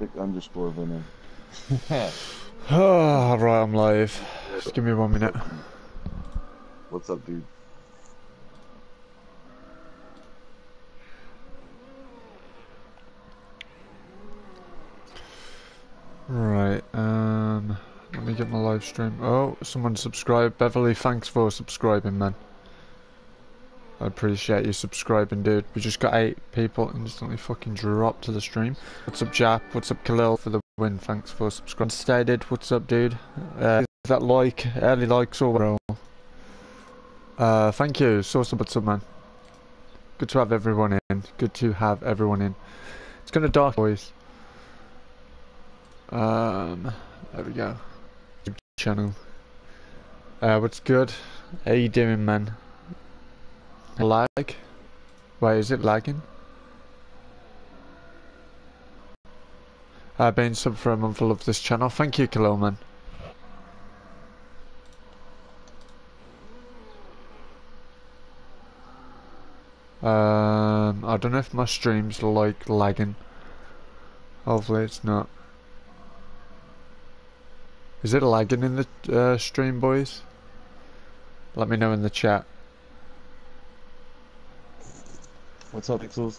Epic underscore Venom. Right, I'm live. Just give me 1 minute. What's up, dude? Right, let me get my live stream. Oh, someone subscribed. Beverly, thanks for subscribing, man. I appreciate you subscribing, dude. We just got 8 people instantly fucking dropped to the stream. What's up, Jap? What's up, Khalil? For the win, thanks for subscribing. Stated, what's up, dude? That like, early likes or whatever. Thank you. Sauce, what's up, man? Good to have everyone in. It's gonna dark, boys. There we go. Channel. What's good? How you doing, man? Lag? Wait, is it lagging? I've been sub for a month. I love this channel. Thank you, Khalil, man. I don't know if my stream's like lagging. Hopefully it's not. Is it lagging in the stream, boys? Let me know in the chat. What's up, Pixels?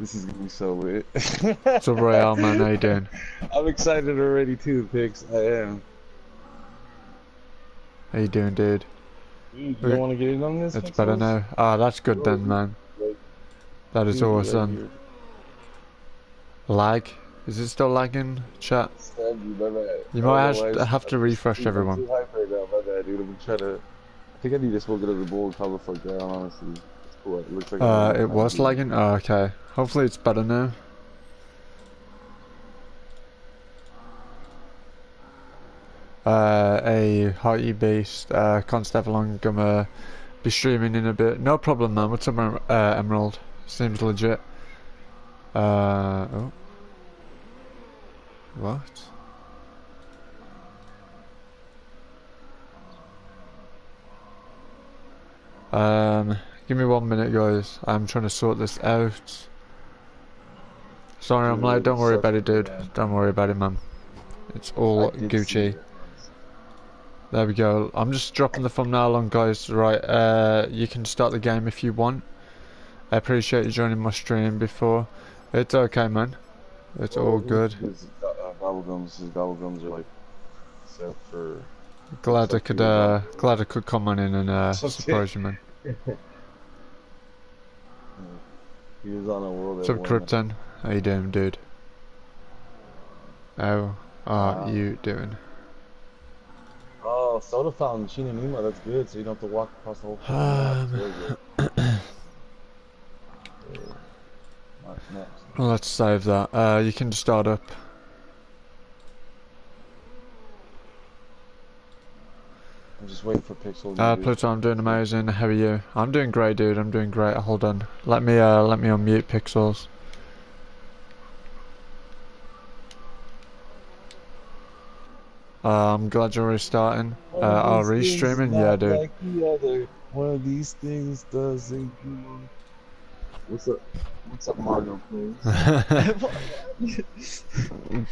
This is gonna be so lit. It's a royale, man. How you doing? I'm excited already too, Pix. I am. How you doing, dude? You don't want to get in on this? It's better now. Ah, that's good then, man. That is awesome. Lag? Is it still lagging, chat? You might have to refresh everyone. I think I need to smoke it up the bowl, cover for down, honestly. It looks like it was lagging? Oh, okay. Hopefully it's better now. A hearty beast, Constavalon gonna be streaming in a bit. No problem, man. What's up, Emerald? Seems legit. Oh. What? Give me 1 minute, guys. I'm trying to sort this out. Sorry, I'm late. Don't worry about it, dude. Don't worry about it, man. It's all Gucci. There we go. I'm just dropping the thumbnail on, guys. Right, you can start the game if you want. I appreciate you joining my stream before. It's okay, man. It's all good. Gobblegums are like set for. Glad I could come on in and surprise you, man. He was on a world. What's up, Krypton? How you doing, dude? How are you doing? Oh, soda fountain, Shi No Numa. That's good. So you don't have to walk across the whole. Let's save that. You can start up. I'm just waiting for Pixel. Pluto, I'm doing amazing. How are you? I'm doing great, dude. I'm doing great. Hold on. Let me unmute Pixels. I'm glad you're restarting. Are restreaming? Yeah, dude. Like the other. One of these things doesn't. What's up, Mario, please?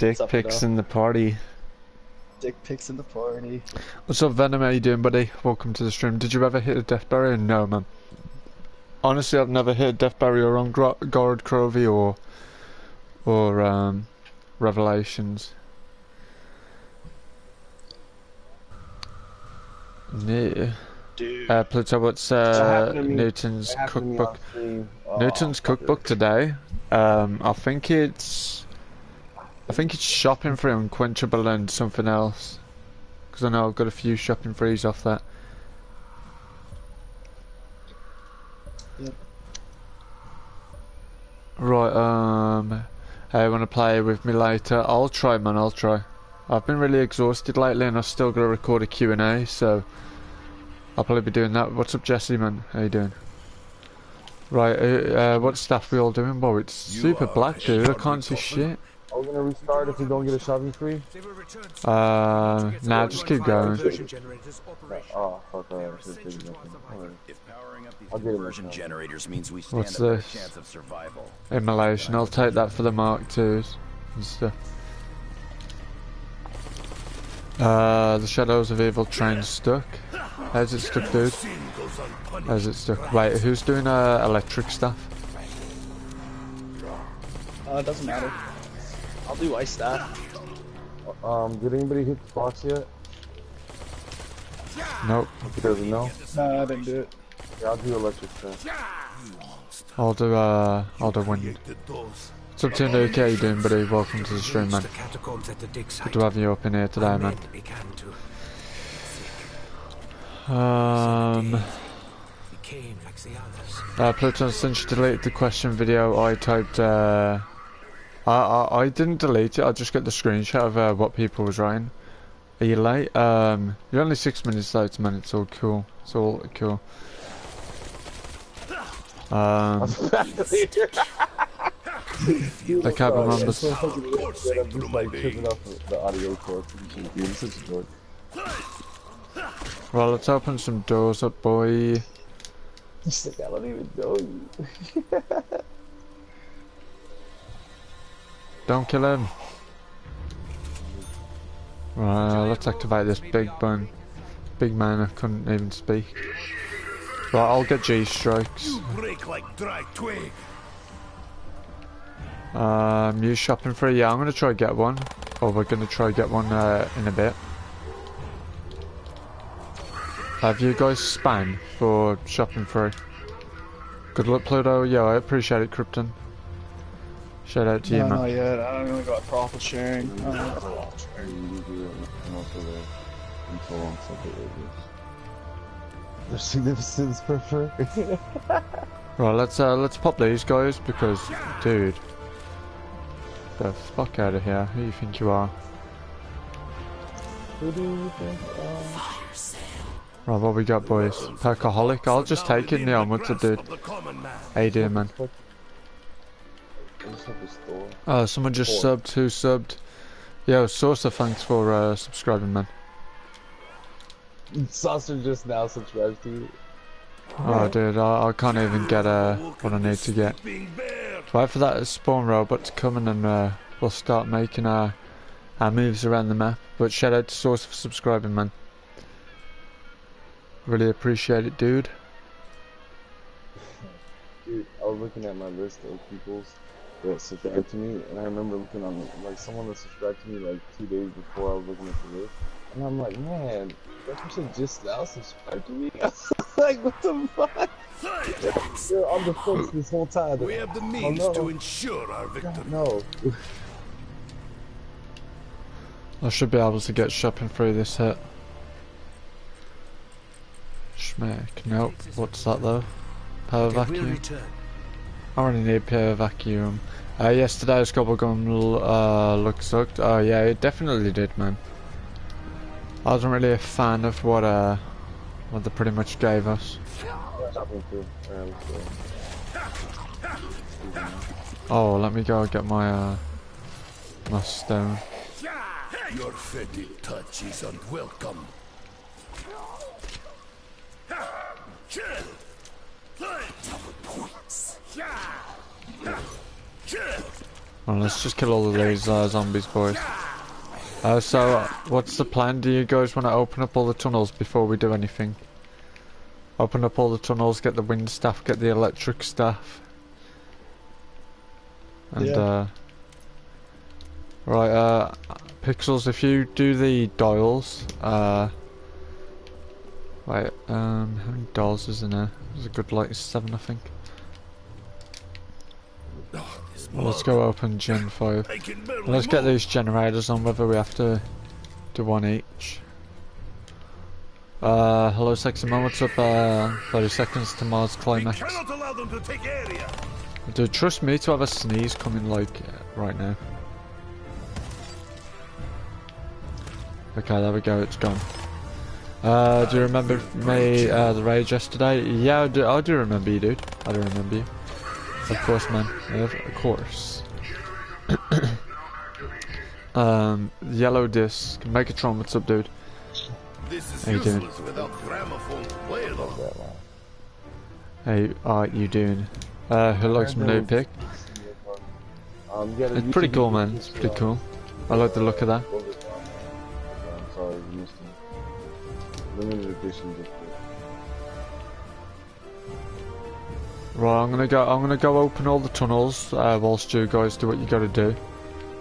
Dick pics in the party. Dick pics in the party. What's up, Venom? How you doing, buddy? Welcome to the stream. Did you ever hit a death barrier? No, man. Honestly, I've never hit a death barrier on Gorod Krovi or Revelations. No. Pluto, what's Newton's cookbook? Newton's cookbook today. I think it's shopping free, unquenchable, and something else. Because I know I've got a few shopping frees off that. Yep. Right. Hey, want to play with me later? I'll try, man. I'll try. I've been really exhausted lately, and I've still got to record a Q&A, so. I'll probably be doing that. What's up, Jesse, man? How you doing? Right, what staff we all doing? Whoa, it's you super black, dude. I can't see shit. Are we gonna restart if we don't get a shopping free? Nah, just keep going. Oh, fuck, I am just doing nothing. I'll get it. What's this? Immolation, I'll take that for the Mark 2s. It's the Shadows of Evil train stuck. How's it stuck, dude? How's it stuck? Wait, who's doing electric stuff? It doesn't matter. I'll do Ice Staff. Did anybody hit the box yet? Nope. He doesn't know? No, I didn't do it. Yeah, I'll do electric stuff. I'll do wind. It's up to you, Luke. How you doing, buddy? Welcome to the stream, man. Good to have you up in here today, man. Pluton, since you deleted the question video, I typed, I didn't delete it, I just got the screenshot of what people was writing. Are you late? You're only 6 minutes late, man, it's all cool. It's all cool. The cabin members. Well, let's open some doors up, boy. He's like, I don't even know you. Don't kill him. Right, let's activate this big bun. Big man, I couldn't even speak. Right, I'll get G-Strikes. You shopping for a yeah, I'm gonna try get one. Or we're gonna try get one in a bit. Have you guys spam for shopping free? Good luck, Pluto. Yeah, I appreciate it, Krypton. Shout out to you, man. Not yet. I don't really got profit sharing. There's significance for free. Right, let's pop these guys because, dude, the fuck out of here. Who do you think you are? Who do you think you are? Right, what we got, boys? Perkaholic? I'll just take it, Neon. What's it, dude? How you doing, man? Someone just subbed. Who subbed? Yo, Saucer, thanks for subscribing, man. Saucer just now subscribed to you. Oh, dude, I can't even get what I need to get. Wait for that spawn robot to come in and we'll start making our moves around the map. But shout out to Saucer for subscribing, man. Really appreciate it, dude. Dude, I was looking at my list of people that subscribed to me, and I remember looking on like someone that subscribed to me like 2 days before I was looking at the list, and I'm like, man, that person just now subscribed to me. I was like, what the fuck? They're on the fence this whole time. We have the means to ensure our victory. No. I should be able to get shopping through this hit. Schmeck, nope. What's that though? Power vacuum? I only need power vacuum. Yesterday's Gobblegum look sucked. Oh yeah, it definitely did, man. I wasn't really a fan of what they pretty much gave us. Oh, let me go get my my stone. Your fatty touch is unwelcome. Well, let's just kill all of these zombies, boys. So, what's the plan? Do you guys want to open up all the tunnels before we do anything? Open up all the tunnels, get the wind staff, get the electric staff. And, yeah. Right, Pixels, if you do the dials, Wait, how many dolls is in there? There's a good light, 7, I think. Well, let's go open Gen 5. Let's get these generators on, whether we have to do one each. Hello, Sexy Man, what's up? 30 seconds to Mars Climax. Dude, trust me to have a sneeze coming, like, right now. Okay, there we go, it's gone. Do you remember me, the rage yesterday? Yeah, I do remember you, dude. I do remember you. Of course, man. Of course. Yellow disc. Megatron, what's up, dude? How you doing? How are you doing? Who likes my new pick? It's pretty cool, man. It's pretty cool. I like the look of that. Right, I'm gonna go open all the tunnels whilst you guys do what you gotta do.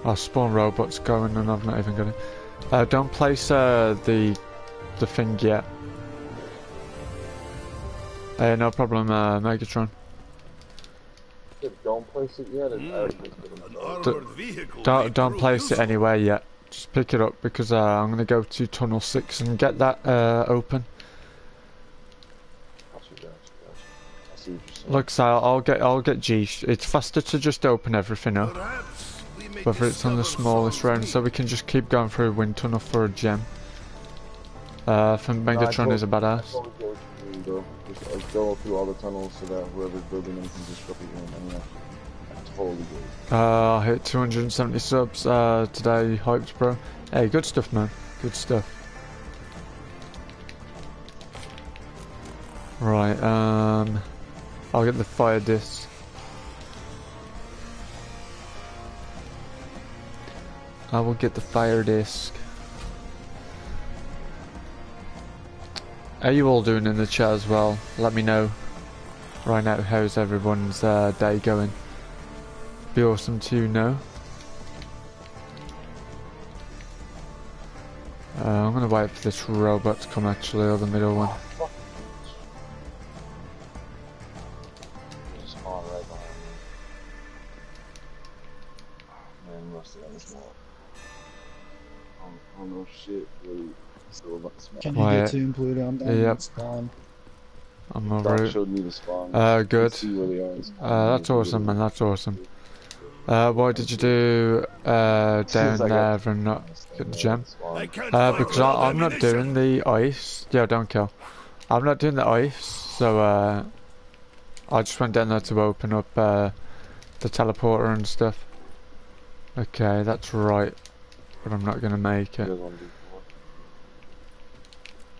I spawn robots going, and I'm not even gonna. Don't place the thing yet. No problem, Megatron. Don't place it yet. Don't place it anywhere yet. Just pick it up because I'm going to go to Tunnel 6 and get that open. Look, so I'll get G. It's faster to just open everything up, whether it's on the smallest round, so we can just keep going through a wind tunnel for a gem. From Megatron is a badass. Just go through all the tunnels so that whoever's building them can just copy them. Anyway, that's totally good. I hit 270 subs today. Hyped, bro. Hey, good stuff, man. Good stuff. Right, I'll get the fire disc. I will get the fire disc. How you all doing in the chat as well? Let me know right now how's everyone's day going. Be awesome to know. I'm gonna wait for this robot to come actually, or the middle one. Oh shit, really. Can you get to Pluto? I'm down at spawn. I'm over it. Showed me the spawn. Good. That's awesome, man. That's awesome. Why did you do down there and not get the gem? Because I'm not doing the ice. Yeah, don't kill. I'm not doing the ice, so I just went down there to open up the teleporter and stuff. Okay, that's right. But I'm not gonna make it.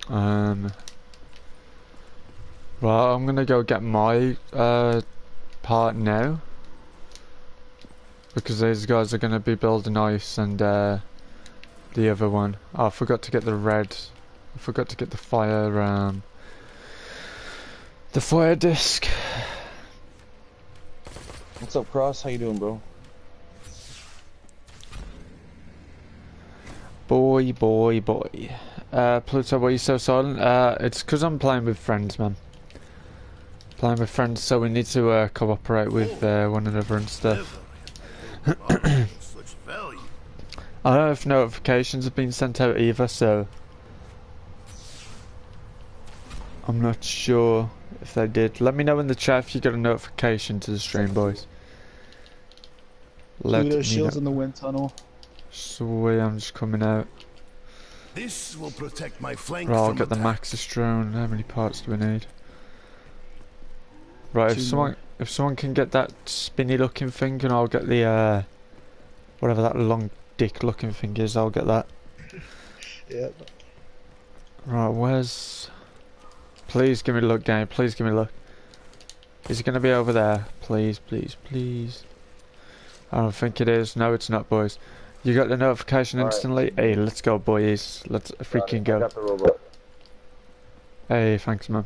Well, I'm gonna go get my part now, because these guys are gonna be building ice and the other one. Oh, I forgot to get the red. I forgot to get the fire disc. What's up, Cross? How you doing, bro? Boy, boy, boy. Pluto, why are you so silent? It's because I'm playing with friends, man. Playing with friends, so we need to cooperate with one another and stuff. I don't know if notifications have been sent out either, so I'm not sure if they did. Let me know in the chat if you got a notification to the stream, boys. Pluto, shields in the wind tunnel. Sweet, I'm just coming out. This will protect my flank. Right, I'll get the Maxis drone. How many parts do we need? Right, if someone can get that spinny looking thing, and I'll get the whatever that long dick looking thing is, I'll get that. Yeah. Right, where's? Please give me a look, game. Please give me a look. Is it gonna be over there? Please, please, please. I don't think it is. No, it's not, boys. You got the notification instantly? Right. Hey, let's go, boys. Let's freaking go. Hey, thanks, man.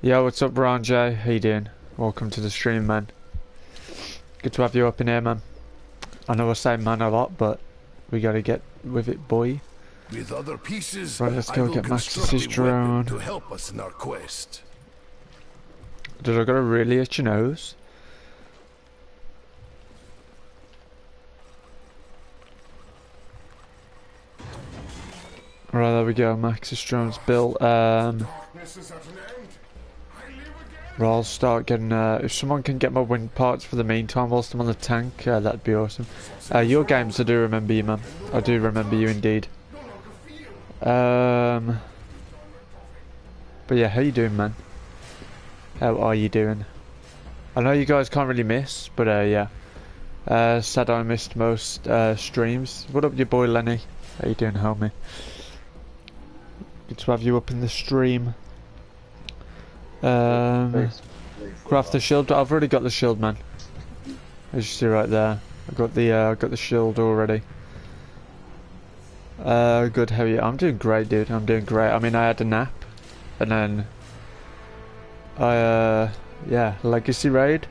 Yo, what's up, Ron J? How you doing? Welcome to the stream, man. Good to have you up in here, man. I know I say man a lot, but we gotta get with it, boy. With other pieces, right, let's go get Maxis' drone. To help us in our quest. Dude, I got a really itchy nose. Right, there we go, Maxis drone's built. Right, I'll start getting, if someone can get my wind parts for the meantime whilst I'm on the tank, that'd be awesome. Your games, I do remember you, man. I do remember you indeed. But yeah, how you doing, man? How are you doing? I know you guys can't really miss, but yeah. Sad I missed most streams. What up, your boy Lenny? How you doing, homie? Good to have you up in the stream. Craft the shield. I've already got the shield, man. As you see right there, I've got the shield already. Good, how are you? I'm doing great, dude. I'm doing great. I mean, I had a nap, and then I, yeah, legacy raid.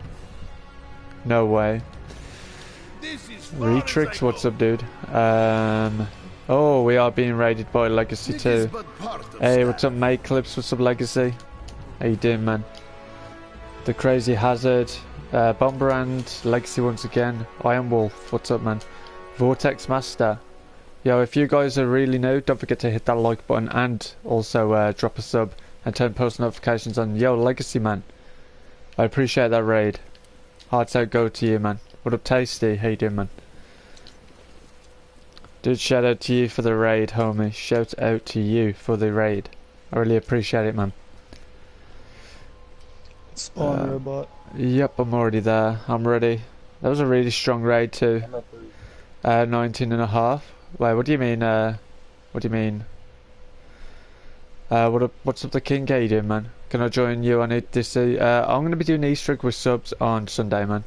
No way. Retrix, what's up, dude? Oh, we are being raided by Legacy too. Hey, what's up, mate? Clips, what's up, Legacy? How you doing, man? The Crazy Hazard, Bomberand, Legacy once again. Iron Wolf, what's up, man? Vortex Master. Yo, if you guys are really new, don't forget to hit that like button and also drop a sub and turn post notifications on. Yo, Legacy, man. I appreciate that raid. Hearts out go to you, man. What up, Tasty? How you doing, man? Dude, shout out to you for the raid, homie. Shout out to you for the raid. I really appreciate it, man. Spawn robot. Yep, I'm already there. I'm ready. That was a really strong raid too. 19.5. Wait, what do you mean? What do you mean? What's up, the King? How you doing, man? Can I join you on it this? I'm gonna be doing Easter egg with subs on Sunday, man.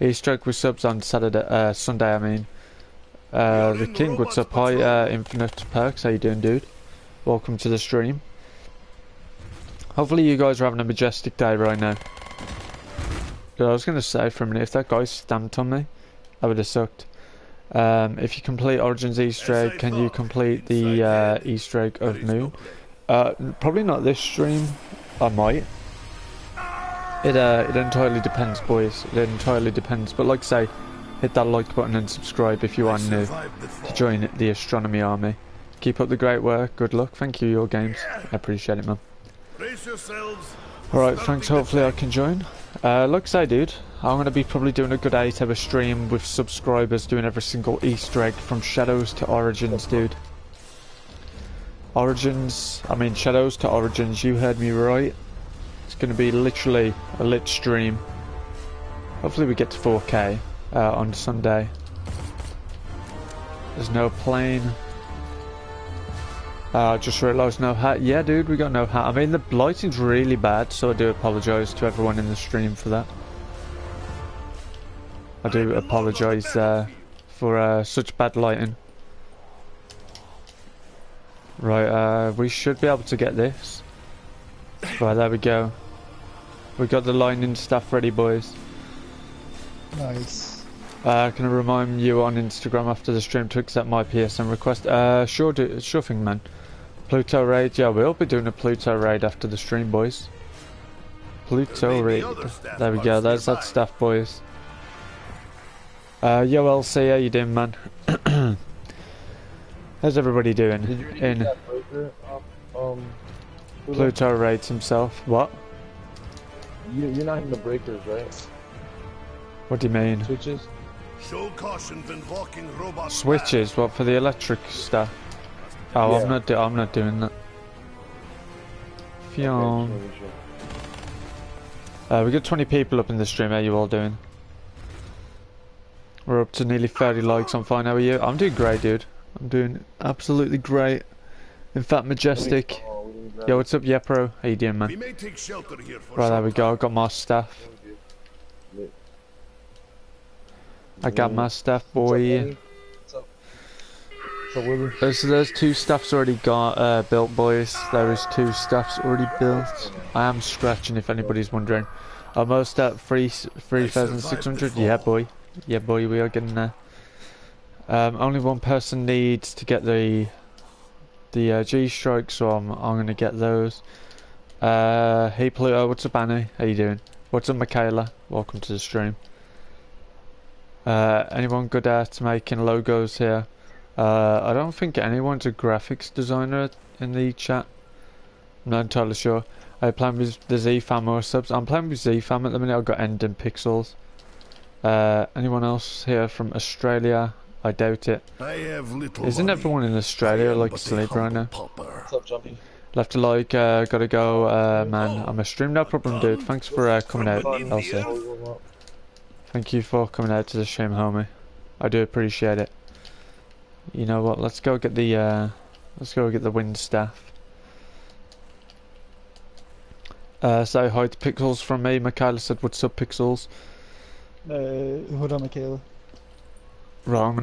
Easter egg with subs on Saturday, Sunday, I mean. The King, what's up? Hi, Infinite Perks. How you doing, dude? Welcome to the stream. Hopefully, you guys are having a majestic day right now. Dude, I was gonna say for a minute, if that guy stamped on me, I would have sucked. If you complete Origins Easter egg, can you complete the Easter egg of Moon? Probably not this stream. I might. It entirely depends, boys. It entirely depends. But like I say, hit that like button and subscribe if you are new to join the astronomy army. Keep up the great work. Good luck. Thank you, your games. I appreciate it, man. Alright, thanks. Hopefully I can join. Like I say, dude, I'm going to be probably doing a good 8-hour stream with subscribers, doing every single Easter egg from Shadows to Origins, dude. Origins, I mean Shadows to Origins, you heard me right. It's going to be literally a lit stream. Hopefully we get to 4K on Sunday. There's no plane. I just realised no hat. Yeah, dude, we got no hat. I mean, the lighting's really bad, so I do apologise to everyone in the stream for that. I do apologise for such bad lighting. Right, we should be able to get this. Right, there we go. We got the Lightning Staff ready, boys. Nice. Can I remind you on Instagram after the stream to accept my PSN request? Sure thing, man. Pluto raid, yeah, we'll be doing a Pluto raid after the stream, boys. Pluto raid. There we go, there's that staff, boys. Yo, LC, how you doing, man? How's everybody doing? Did you in that poster of, Pluto raids himself? What? You're not in the breakers, right? What do you mean? Switches? Show caution when walking robot. Switches? What, for the electric stuff? Oh, yeah. I'm not doing that. Fion. Okay, we got 20 people up in the stream. How are you all doing? We're up to nearly 30 likes. I'm fine. How are you? I'm doing great, dude. I'm doing absolutely great. In fact, majestic. Yo, what's up, Yepro? How you doing, man? We may take shelter here for right, there we go. I got my staff. I got my staff, boy. So there's two staffs already got built, boys. There is two staffs already built. I am scratching, if anybody's wondering. Almost at 3,600. Yeah, boy. Yeah, boy, we are getting there. Only one person needs to get the G-Strike, so I'm going to get those. Hey, Pluto, what's up, Annie? How you doing? What's up, Michaela? Welcome to the stream. Anyone good at making logos here? I don't think anyone's a graphics designer in the chat. I'm not entirely sure. Are you playing with the Z Fam or subs? I'm playing with Z Fam at the minute. I've got Ending Pixels. Anyone else here from Australia? I doubt it. Isn't everyone in Australia like asleep right now? What's up, Jumpy? Left a like, gotta go, man. I'm a stream, no problem, dude. Thanks for coming out, Elsie. Thank you for coming out to the stream, homie. I do appreciate it. You know what? Let's go get the Wind Staff. Say hi to Pixels from me. Michaela said, "What's up, Pixels?" Hold on, Michaela. Right, I'm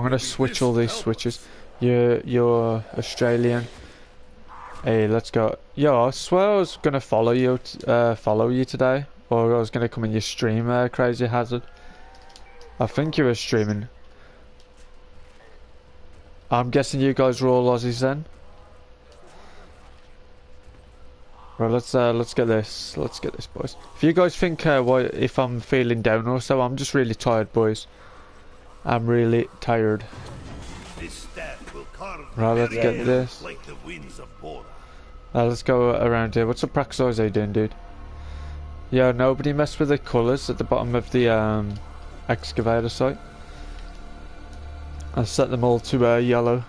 gonna switch all these switches. You're Australian. Hey, let's go. Yo, I swear I was gonna follow you today, or I was gonna come in your stream, Crazy Hazard. I think you were streaming. I'm guessing you guys were all Aussies then. Right, let's get this, boys. If you guys think if I'm feeling down or so, I'm just really tired, boys. I'm really tired. This staff will carve right, let's get this. Like the winds of let's go around here. What's the Praxis doing, dude? Yeah, nobody messed with the colours at the bottom of the excavator site. I set them all to yellow.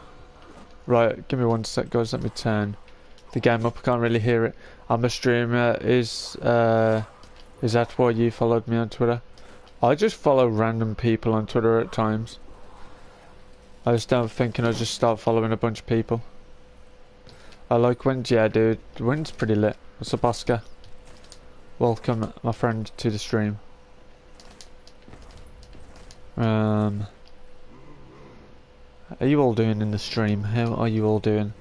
Right, give me one sec, guys. Let me turn the game up. I can't really hear it. I'm a streamer. Is that why you followed me on Twitter? I just follow random people on Twitter at times. I just don't think, and I just start following a bunch of people. I like Wind. Yeah, dude, Wind's pretty lit. What's up, Oscar? Welcome, my friend, to the stream. Are you all doing in the stream? How are you all doing?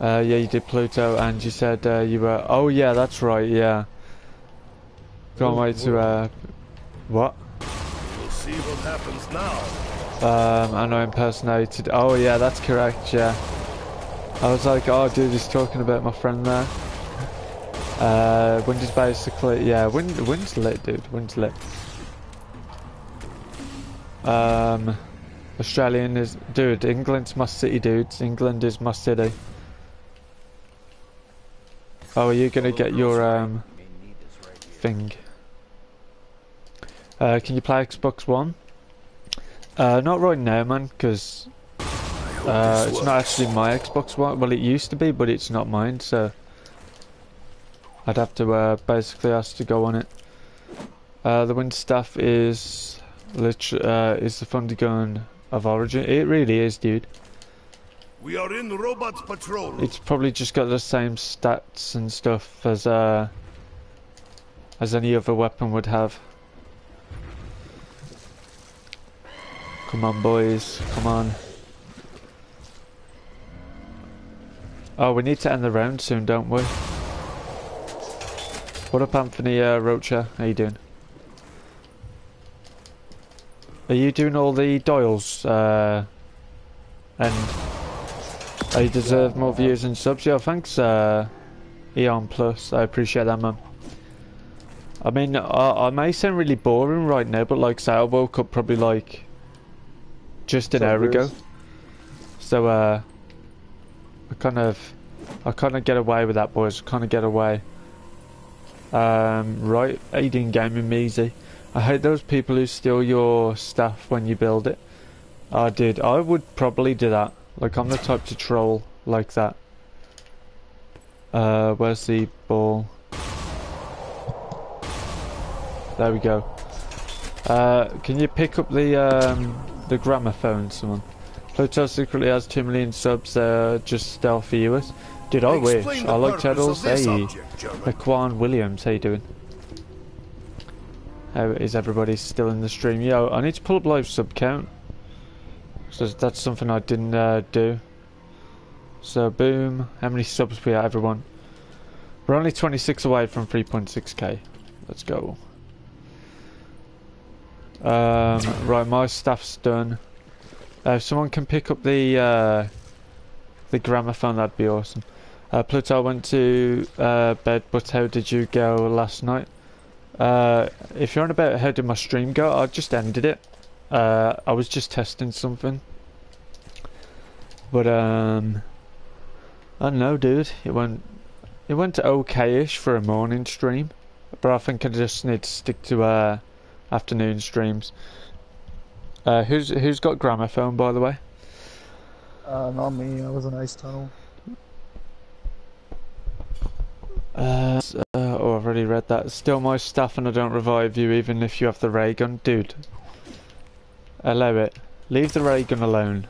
Yeah, you did Pluto, and you said you were... Oh, yeah, that's right, yeah. Can't wait to... what? We'll see what happens now. And I impersonated... Oh, yeah, that's correct, yeah. I was like, oh, dude, he's talking about my friend there. Wind is basically... Yeah, Wind's lit, dude. Wind's lit. Australian is... Dude, England's my city, dudes. England is my city. Oh, are you gonna get your, thing? Can you play Xbox One? Not right now, man, because... it's not actually my Xbox One. Well, it used to be, but it's not mine, so... I'd have to, basically ask to go on it. The Wind Staff is... is the Thunder Gun of Origin. It really is, dude. We are in Robots Patrol. It's probably just got the same stats and stuff as any other weapon would have. Come on, boys. Come on. Oh, we need to end the round soon, don't we? What up, Anthony Rocha? How you doing? Are you doing all the dials? And I deserve more views and subs. Yeah, thanks, Eon Plus. I appreciate that, man. I mean, I may sound really boring right now, but like, say, I woke up probably like just an hour ago. So, I kind of get away with that, boys. Kind of get away. Right, Aiden Gaming Measy. I hate those people who steal your stuff when you build it. I did. I would probably do that. Like, I'm the type to troll like that. Where's the ball? There we go. Can you pick up the gramophone, someone? Pluto secretly has 2 million subs, just stealth viewers. Dude, I wish. I like turtles. Hey, McQuan Williams, how you doing? Is everybody still in the stream? Yo, I need to pull up live sub count. So that's something I didn't do. So boom, how many subs we at, everyone? We're only 26 away from 3.6k. Let's go. Right, my staff's done. If someone can pick up the gramophone, that'd be awesome. Pluto went to bed, but how did you go last night? If you're on about how did my stream go, I just ended it. I was just testing something. But I don't know, dude. It went okay-ish for a morning stream. But I think I just need to stick to afternoon streams. Who's got gramophone, by the way? Not me, I was an ice tunnel. Oh, I've already read that. Still my staff and I don't revive you even if you have the ray gun. Dude, allow it. Leave the ray gun alone.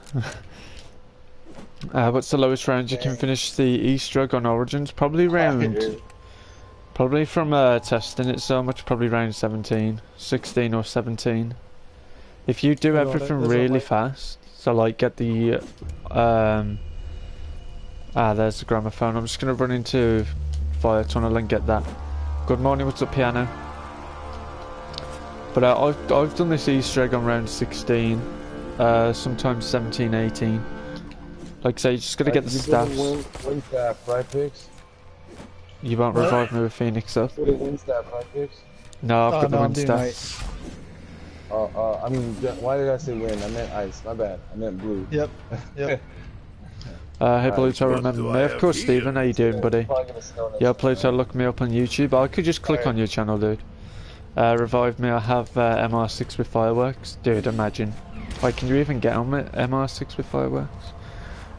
What's the lowest round you can finish the Easter egg on Origins? Probably round Probably from testing it so much, probably round 17, 16 or 17. If you do everything really fast, so like get the, there's the gramophone. I'm just going to run into Fire Tunnel and get that. Good morning, what's up, piano? But I've done this Easter egg on round 16, sometimes 17, 18. Like I say, you just got to get the staffs. Wind Staff, right, Pix? You won't revive me with Phoenix, though. You got the Wind Staff, right, Pix? No, I've got the Wind Staff. I mean, why did I say wind? I meant ice. My bad. I meant blue. Yep. Yep. Hey Pluto, remember me? Of course, Steven. How you doing, buddy? Yeah, Pluto, look me up on YouTube. I could just click on your channel, dude. Revive me. I have MR6 with fireworks. Dude, imagine. Like, can you even get on with MR6 with fireworks?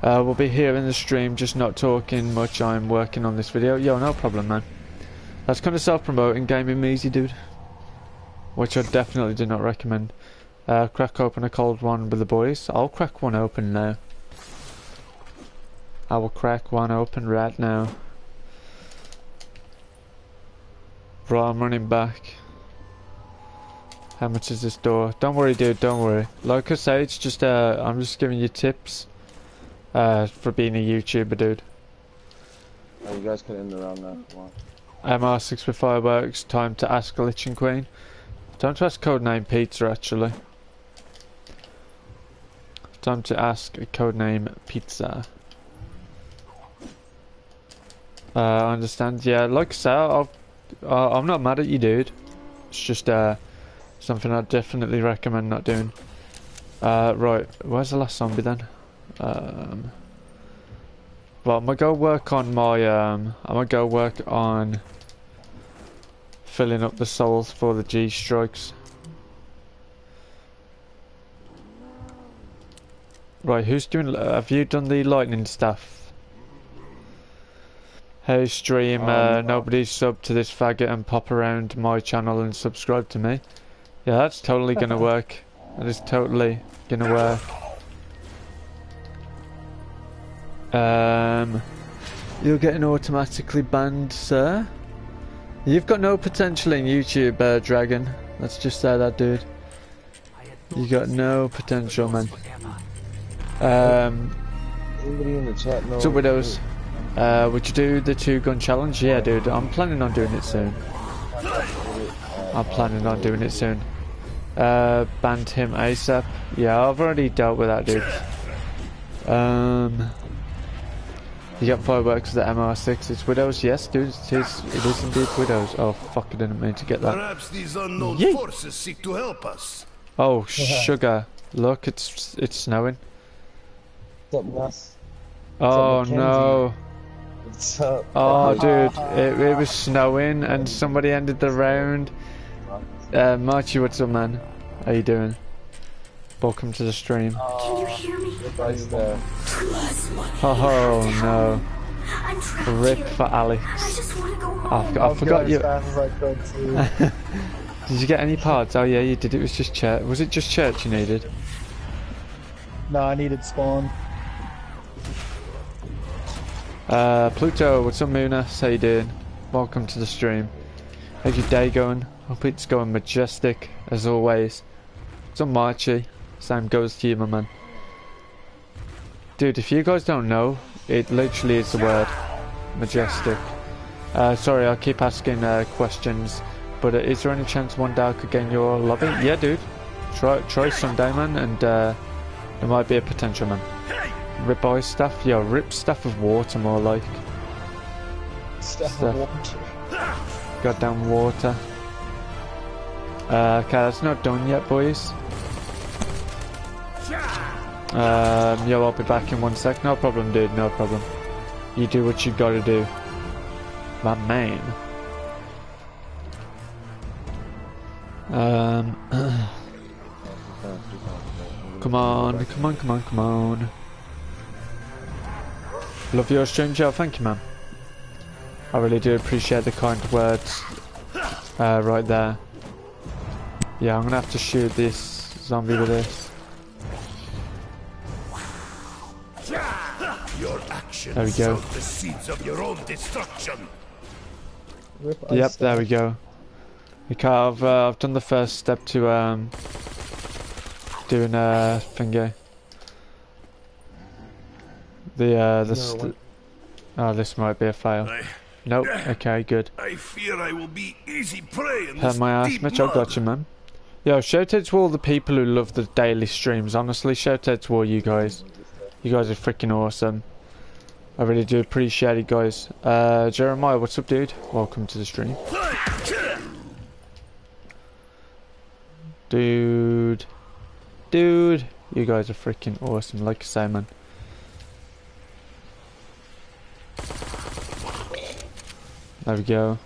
We'll be here in the stream, just not talking much. I'm working on this video. Yo, no problem, man. That's kind of self-promoting, gaming easy, dude. Which I definitely do not recommend. Crack open a cold one with the boys. I'll crack one open now. I will crack one open right now. Right, I'm running back. How much is this door? Don't worry, dude, don't worry. Like I say, it's just, I'm just giving you tips for being a YouTuber, dude. Oh, you guys can end around that if you want. MR6 with fireworks, time to ask Glitching Queen. Time to ask Codename Pizza, actually. Time to ask Codename Pizza. I understand. Yeah, like I said, I'm not mad at you, dude. It's just something I definitely recommend not doing. Right, where's the last zombie then? Well, I'm gonna go work on my. I'm gonna go work on filling up the souls for the G-Strikes. Right, who's doing... Have you done the Lightning Staff? Hey, stream, nobody sub to this faggot and pop around my channel and subscribe to me. Yeah, that's totally gonna work. That is totally gonna work. You're getting automatically banned, sir? You've got no potential in YouTube, Dragon. Let's just say that, dude. You got no potential, man. Anybody in the chat knows? What's up, Widows? Would you do the 2-gun challenge? Yeah, dude. I'm planning on doing it soon. I'm planning on doing it soon. Banned him ASAP. Yeah, I've already dealt with that, dude. You got fireworks with the MR6, it's Widows, yes dude, it is indeed Widows. Oh fuck, I didn't mean to get that. Perhaps these unknown forces seek to help us. Oh sugar, look, it's snowing. What's up, Russ? Oh no. What's up? Oh dude, it was snowing and somebody ended the round. Marchie, what's up, man? How you doing? Welcome to the stream. Can you hear me? Oh no. I'm RIP here. For Alex. I just want to go home. I forgot you. Did you get any parts? Oh yeah, you did. It was just church. Was it just church you needed? No, I needed spawn. Pluto, what's up, Moonas? How you doing? Welcome to the stream. How's your day going? Hope it's going majestic as always. What's up, Marchie? Same goes to you, my man. Dude, if you guys don't know, it literally is the word. Majestic. Sorry, I keep asking questions, but is there any chance one day I could gain your lobby? Yeah, dude. Try someday, man, and there might be a potential, man. Rip Ice Staff? Yeah, rip Staff of Water, more like. Staff of Water. Goddamn water. Okay, that's not done yet, boys. Yo, I'll be back in 1 sec. No problem, dude, no problem. You do what you gotta do. My man. Come on, come on, come on, come on. Love your stream, Joe. Thank you, man. I really do appreciate the kind words. Right there. Yeah, I'm gonna have to shoot this zombie with this. There we go. Rip Ice Staff. There we go. Okay, I've done the first step to doing a thingy. Oh, this might be a fail. Nope. Okay, good. I fear I will be easy prey in this my ass, Mitch. I've got you, man. Yo, shout out to all the people who love the daily streams. Honestly, shout out to all you guys. You guys are freaking awesome. I really do appreciate it, guys. Jeremiah, what's up, dude? Welcome to the stream. Dude, you guys are freaking awesome, like I say, man. There we go.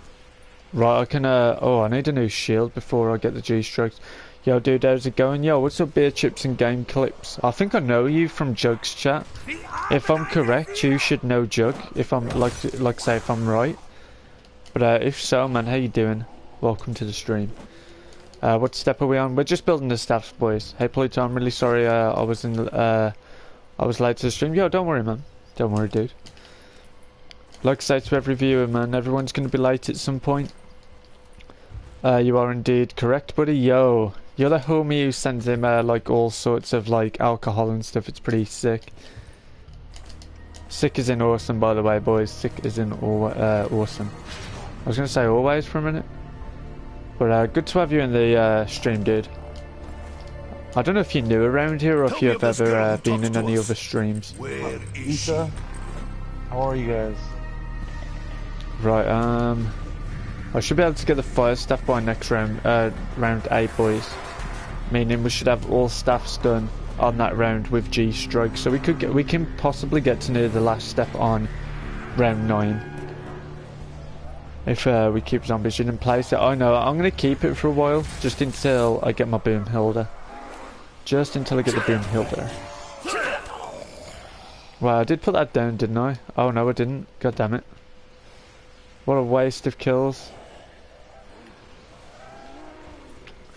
Right, I can, oh, I need a new shield before I get the G-Strikes. Yo, dude, how's it going? Yo, what's up, Beer Chips and Game Clips? I think I know you from Jug's chat. If I'm correct, you should know Jug. If I'm, like say, if I'm right. But if so, man, how you doing? Welcome to the stream. What step are we on? We're just building the staffs, boys. Hey, Pluto, I'm really sorry I was late to the stream. Yo, don't worry, man. Don't worry, dude. Like I say to every viewer, man, everyone's going to be late at some point. You are indeed correct, buddy. Yo, you're the homie who sends him, like, all sorts of, like, alcohol and stuff. It's pretty sick. Sick as in awesome, by the way, boys. Sick as in awesome. I was going to say always for a minute. But good to have you in the stream, dude. I don't know if you're new around here or if you've ever been in any other streams. Lisa, how are you guys? Right, I should be able to get the fire staff by next round, round 8, boys. Meaning we should have all staffs done on that round with G-Strike, so we can possibly get to near the last step on round 9. If we keep zombies in place. I know, I'm gonna keep it for a while, just until I get my Beam Hilda. Just until I get the Beam Hilda. Well, I did put that down, didn't I? Oh no, I didn't. God damn it. What a waste of kills.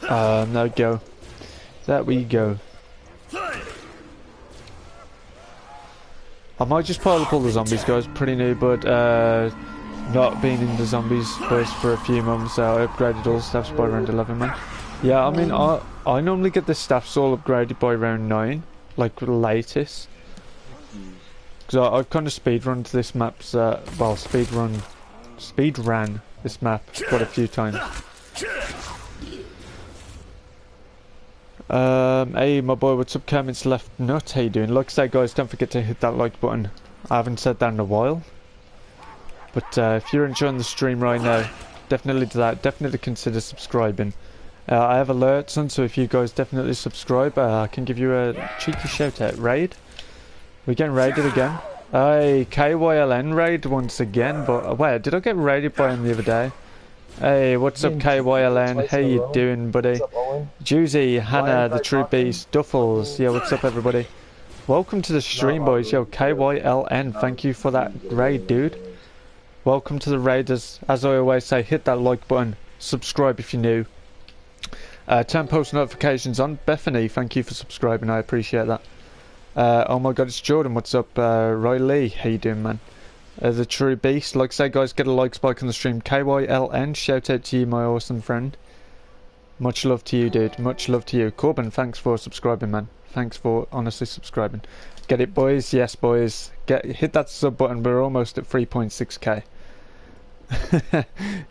There we go. There we go. I might just pile up all the zombies, guys. Pretty new, but not been in the zombies space for a few months, so I upgraded all staffs by round 11, man. Yeah, I mean, I normally get the staffs all upgraded by round 9, like the latest. Because I've kind of speedrunned this map's, well, speedran this map quite a few times. Hey, my boy, what's up, Kermit's Left Nut, how you doing? Like I said, guys, don't forget to hit that like button. I haven't said that in a while. But if you're enjoying the stream right now, definitely do that. Definitely consider subscribing. I have alerts on, so if you guys definitely subscribe, I can give you a cheeky shout out. Raid? We're getting raided again. Hey, KYLN raid once again, but wait, did I get raided by him the other day? Hey, what's up, KYLN? How you doing, buddy? Juicy, Hannah, the True Beast, Duffels. Yeah, what's up, everybody? Welcome to the stream, boys. Yo, KYLN, thank you for that raid, dude. Welcome to the raiders. As I always say, hit that like button, subscribe if you're new, turn post notifications on. Bethany, thank you for subscribing, I appreciate that. Oh my god, it's Jordan, what's up? Riley, how you doing, man? The True Beast, like I say, guys, get a like spike on the stream. KYLN, shout out to you, my awesome friend. Much love to you, dude, much love to you. Corbin, thanks for subscribing, man. Thanks for honestly subscribing. Get it, boys? Yes, boys. Hit that sub button, we're almost at 3.6k.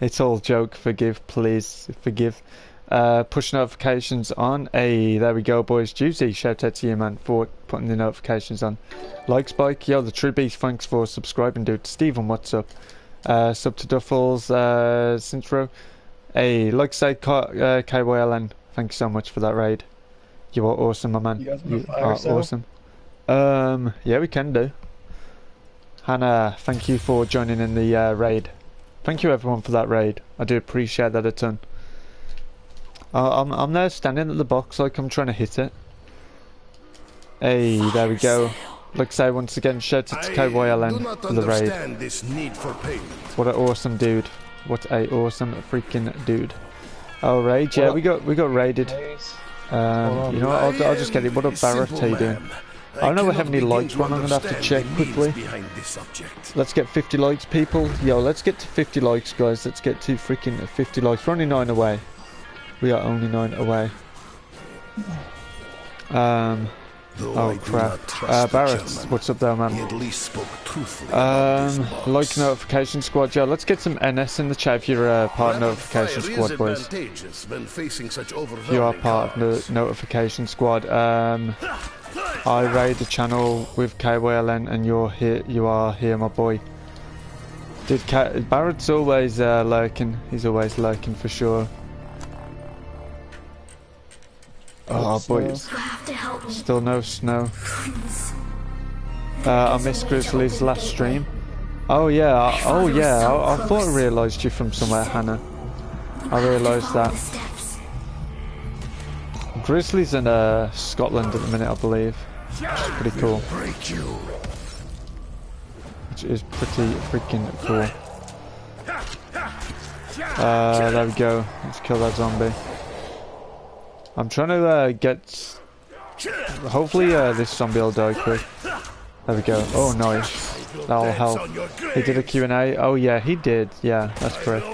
It's all joke, forgive, please, forgive. Push notifications on. Hey, there we go, boys. Juicy, shout out to you, man, for putting the notifications on. Like Spike, yo, the True Beast, thanks for subscribing, dude. Steven, what's up? Sub to Duffels, Cintro. Hey, like say, KYLN, thanks so much for that raid. You are awesome, my man. You guys want to fire or so? Awesome. Yeah, we can do. Hannah, thank you for joining in the raid. Thank you, everyone, for that raid. I do appreciate that a ton. I'm there standing at the box like I'm trying to hit it. Hey, there we go. Like I say, once again, shout out to KYLN for the raid. This need for payment. What an awesome dude. What a awesome freaking dude. Oh, Rage, yeah, we got raided. You know what, I'll just get it. What up, Barrett? How you doing? I don't know how many likes one. I'm going to have to check quickly. Let's get 50 likes, people. Yo, let's get to 50 likes, guys. Let's get to freaking 50 likes. We're only 9 away. We are only 9 away. Oh crap. Barrett, what's up there, man? Like notification squad, yeah. Let's get some NS in the chat if you're a part of notification squad, boys. You are part of the notification squad. I raid the channel with KYLN and you're here, you are here, my boy. Dude, Barrett's always lurking. He's always lurking for sure. Oh, boys. Still no snow. I missed Grizzly's last stream. Oh, yeah. I thought I realised you from somewhere, Hannah. I realised that. Grizzly's in Scotland at the minute, I believe. Which is pretty cool. Which is pretty freaking cool. There we go. Let's kill that zombie. I'm trying to get... Hopefully this zombie will die quick. There we go. Oh, nice. That'll help. He did a Q&A. Oh, yeah, he did. Yeah, that's correct.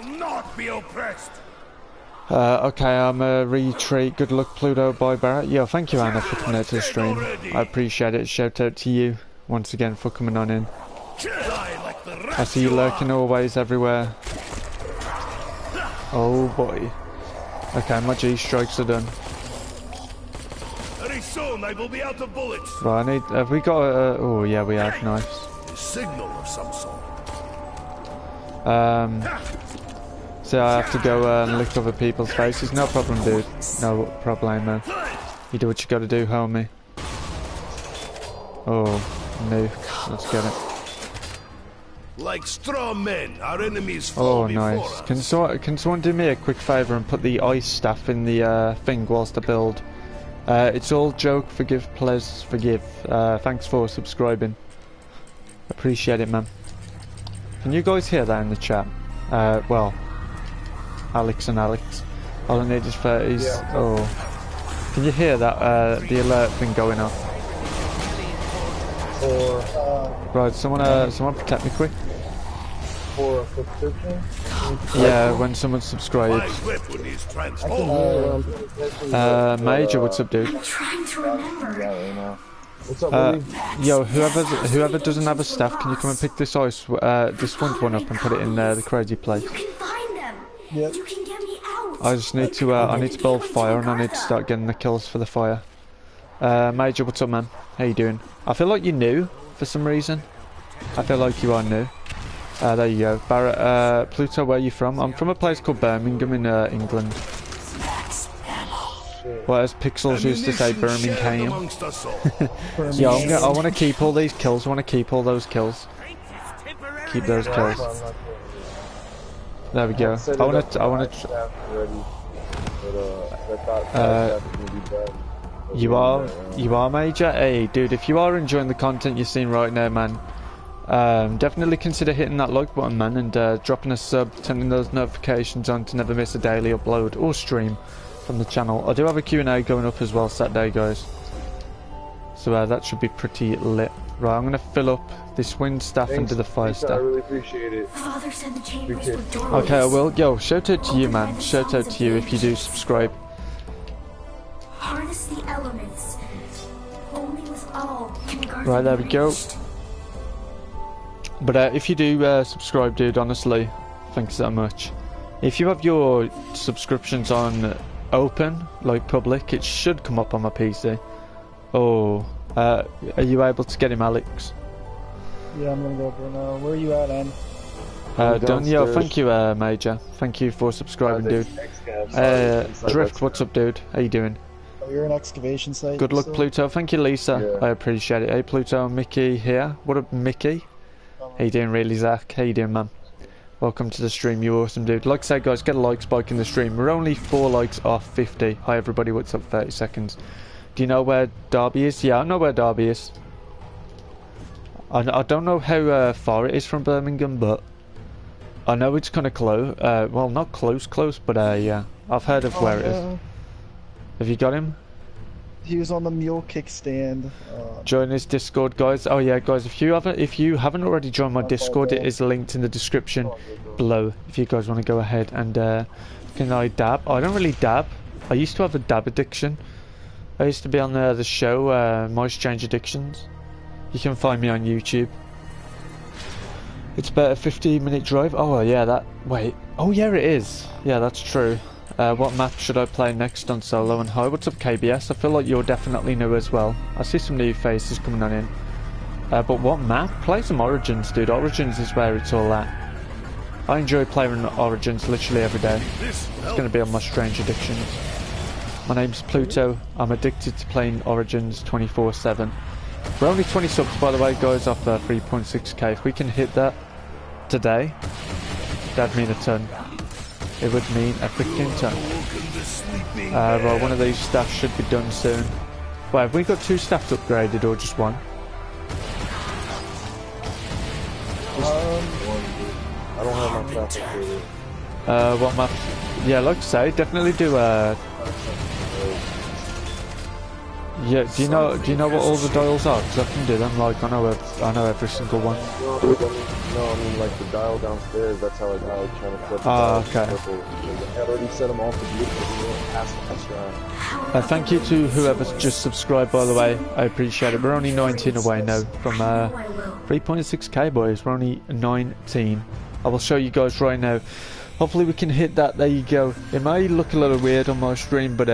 Okay, I'm a retreat. Good luck, Pluto. Bye, Barrett. Yo, thank you, Anna, for coming out to the stream. I appreciate it. Shout out to you once again for coming on in. I see you lurking always everywhere. Oh, boy. Okay, my G-strikes are done. Very soon I will be out of bullets. Right, I need... Have we got a... oh, yeah, we have knives. A signal of some sort. So I have to go and lick other people's faces. No problem, dude. No problem, man. You do what you gotta do, homie. Oh, nukes. Let's get it. Like straw men, our enemies fall before us. Oh, nice. Can someone do me a quick favour and put the ice staff in the thing whilst I build? It's all joke, forgive, please, forgive. Thanks for subscribing. Appreciate it, man. Can you guys hear that in the chat? Well, Alex and Alex. All I need is 30s. Yeah. Oh. Can you hear that, the alert thing going off? Or, right, someone protect me quick. For a subscription? Yeah, when someone subscribes. Major, what's up, dude? I'm trying to remember. What's up, yo, whoever doesn't have a staff, can you come and pick this ice, this one up and put it in the crazy place? You can find them. Yep. You can get me out. I just need to, I need to build fire and I need to start getting the kills for the fire. Major, what's up, man? How you doing? I feel like you're new for some reason. I feel like you are new. There you go. Barrett, Pluto, where are you from? I'm from a place called Birmingham in England. Well, as Pixels used to say, Birmingham. Yo, I want to keep all these kills. I want to keep all those kills. Keep those kills. There we go. You are Major? Hey, dude, if you are enjoying the content you're seeing right now, man, definitely consider hitting that like button, man, and dropping a sub, turning those notifications on to never miss a daily upload or stream from the channel. I do have a Q&A going up as well Saturday, guys. So that should be pretty lit. Right, I'm going to fill up this wind staff into the fire staff. I really appreciate it. Father said the chambers were doors. Okay, I will. Yo, shout out to you, man. Shout out to you if you do subscribe. Harness the elements. Only with all can guard. Right, there we go. But if you do subscribe, dude, honestly, thanks so much. If you have your subscriptions on open, like public, it should come up on my PC. Oh, are you able to get him, Alex? Yeah, I'm gonna go for now. Where are you at, Anne? Done. Yo, thank you, Major. Thank you for subscribing, dude. Drift, what's up, dude? How you doing? You're an excavation site. Good luck, Pluto. Thank you, Lisa. Yeah. I appreciate it. Hey, Pluto, Mickey here. What up, Mickey? How you doing, really, Zach? How you doing, man? Welcome to the stream. You awesome, dude. Like I said, guys, get a like spike in the stream. We're only 4 likes off 50. Hi, everybody. What's up? 30 seconds. Do you know where Derby is? Yeah, I know where Derby is. I don't know how far it is from Birmingham, but I know it's kind of close. Well, not close, but yeah. I've heard of where it is. Have you got him? He was on the mule kickstand. Join this Discord, guys. Oh yeah, guys. If you haven't already joined my Discord, it is linked in the description below. If you guys want to go ahead and can I dab? Oh, I don't really dab. I used to have a dab addiction. I used to be on the show Moist Change Addictions. You can find me on YouTube. It's about a 15-minute drive. Oh yeah, that. Wait. Oh yeah, it is. Yeah, that's true. What map should I play next on solo? And hi, what's up KBS? I feel like you're definitely new as well. I see some new faces coming on in. But what map? Play some Origins, dude. Origins is where it's all at. I enjoy playing Origins literally every day. It's going to be on my strange addictions. My name's Pluto. I'm addicted to playing Origins 24/7. We're only 20 subs, by the way, guys, off 3.6k. If we can hit that today, that'd mean a ton. It would mean a freaking ton. Well, one of these staffs should be done soon. Well, have we got two staffs upgraded or just one? I don't have my staff upgraded. What map? Yeah, like I say, definitely do yeah, do you know what all the dials are? Because I can do them. Like I know every single one. No, I mean like the dial downstairs. That's how I was trying to flip. Ah, okay. I already set them off the beautiful. Thank you to whoever's just subscribed. By the way, I appreciate it. We're only 19 away now from 3.6k, boys. We're only 19. I will show you guys right now. Hopefully we can hit that. There you go. It may look a little weird on my stream, but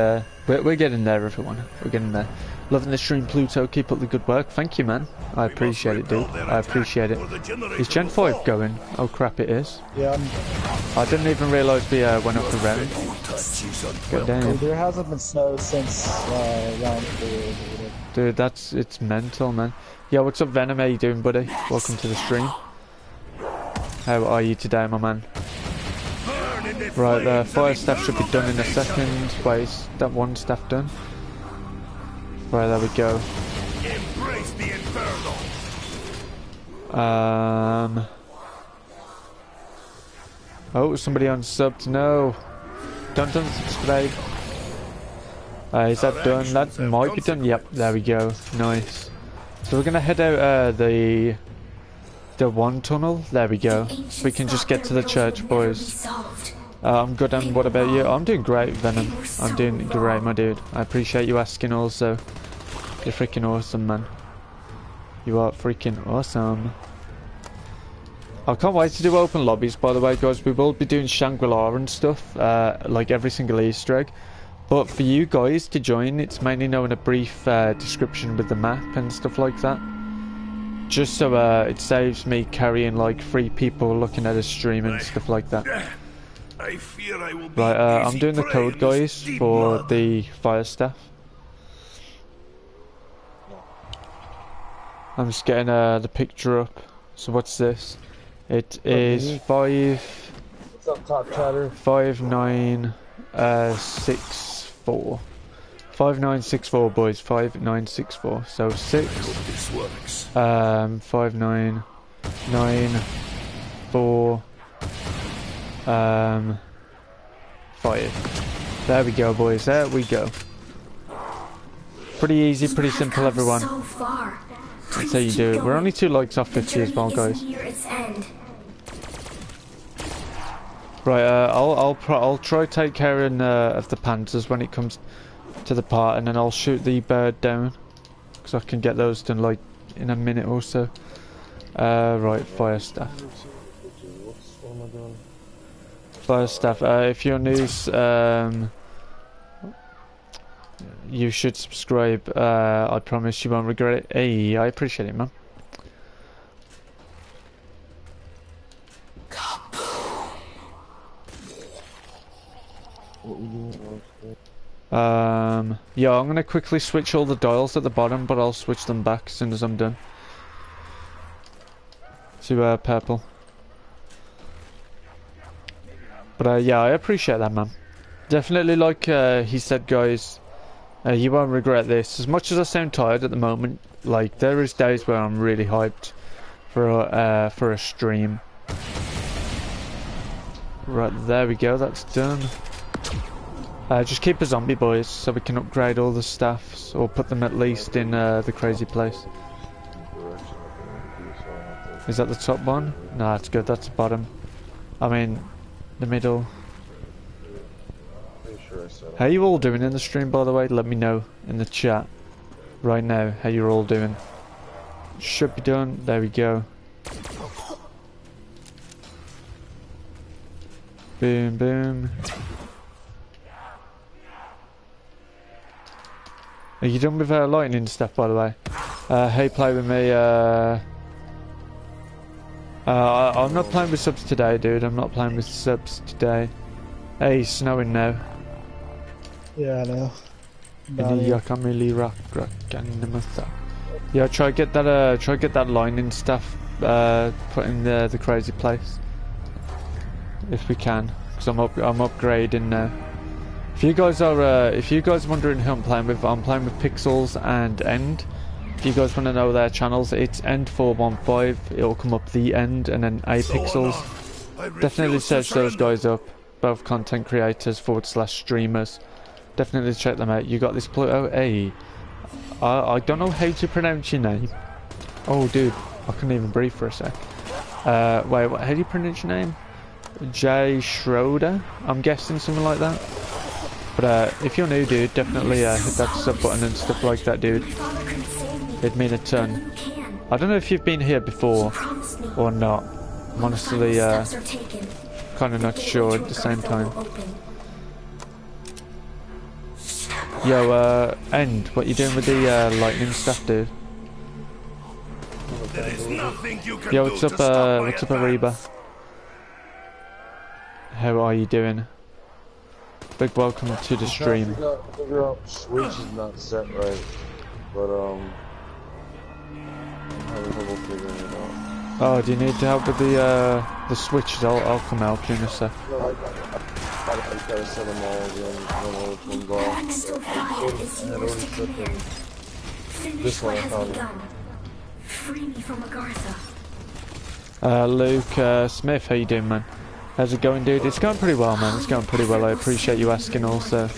we're getting there, everyone. We're getting there. Loving the stream, Pluto. Keep up the good work. Thank you, man. I appreciate it, dude. I appreciate it. Is Gen 5 going? Oh, crap, it is. Yeah. I didn't even realise we went up the round. God damn. There hasn't been snow since round 4. Dude, it's mental, man. Yeah, what's up, Venom? How you doing, buddy? Welcome to the stream. How are you today, my man? Right, the fire staff should be done in a second. Wait, is that one staff done? Right, there we go. Embrace the inferno. Oh, somebody unsubbed. No. Don't unsubscribe. Is that done? That might be done. Yep, there we go. Nice. So we're gonna head out the one tunnel. There we go. So we can just get to the church, boys. I'm good, and what about you? I'm doing great, Venom. I'm doing great, my dude. I appreciate you asking also. You're freaking awesome, man. You are freaking awesome. I can't wait to do open lobbies, by the way, guys. We will be doing Shangri-La and stuff, like every single Easter egg. But for you guys to join, it's mainly knowing a brief description with the map and stuff like that. Just so it saves me carrying, like, 3 people looking at a stream and stuff like that. I fear I will be right, I'm doing the code, guys, for the fire staff. I'm just getting the picture up. So what's this? It is 5964. 5964, boys. 5964. So 6. 5994. 5. There we go, boys. There we go. Pretty easy, pretty simple, everyone. That's how you do it. We're only 2 likes off 50 as well, guys. Right, I'll try take care of the Panzers when it comes to the part, and then I'll shoot the bird down because I can get those done like in a minute or so. Right, fire staff. Fire staff, if you're new, you should subscribe. I promise you won't regret it. Hey, I appreciate it, man. Yeah, I'm gonna quickly switch all the dials at the bottom, but I'll switch them back as soon as I'm done. To purple. But yeah, I appreciate that, man. Definitely, like he said, guys, you won't regret this. As much as I sound tired at the moment, like there is days where I'm really hyped for a stream. Right, there we go. That's done. Just keep a zombie boys so we can upgrade all the staffs or put them at least in the crazy place. Is that the top one? No, it's good, that's the bottom. I mean, the middle. How are you all doing in the stream, by the way? Let me know in the chat right now how you're all doing. Should be done. There we go. Boom, boom. Are you done with lightning stuff, by the way? Hey, play with me. I'm not playing with subs today, dude. I'm not playing with subs today. Hey, it's snowing now. Yeah, I know. Yeah, try get that lightning staff put in the crazy place if we can, because I'm upgrading now. If you guys are wondering who I'm playing with Pixels and End. If you guys want to know their channels, it's End415. It'll come up the End and then A Pixels. Definitely search those guys up. Both content creators / streamers. Definitely check them out. You got this Pluto. Hey, I don't know how to pronounce your name. Oh, dude, I couldn't even breathe for a sec. Wait, what, how do you pronounce your name? Jay Schroeder, I'm guessing, something like that. But if you're new, dude, definitely hit that sub button and stuff like that, dude. It'd mean a ton. I don't know if you've been here before or not. I'm honestly kind of not sure at the same time. Yo, End, what you doing with the lightning stuff, dude? Yo, what's up, Ariba? How are you doing? Big welcome to the stream. I'm trying to figure out Switch is not set right, but I'm having trouble figuring it out. Oh, do you need to help with the switches? I'll come help you in a sec. I gotta set them all again. I don't know which one's off. I already set them. This one I found. Free me from Agartha. Luke Smith, how you doing, man? How's it going, dude? It's going pretty well, man. It's going pretty well. I appreciate you asking also.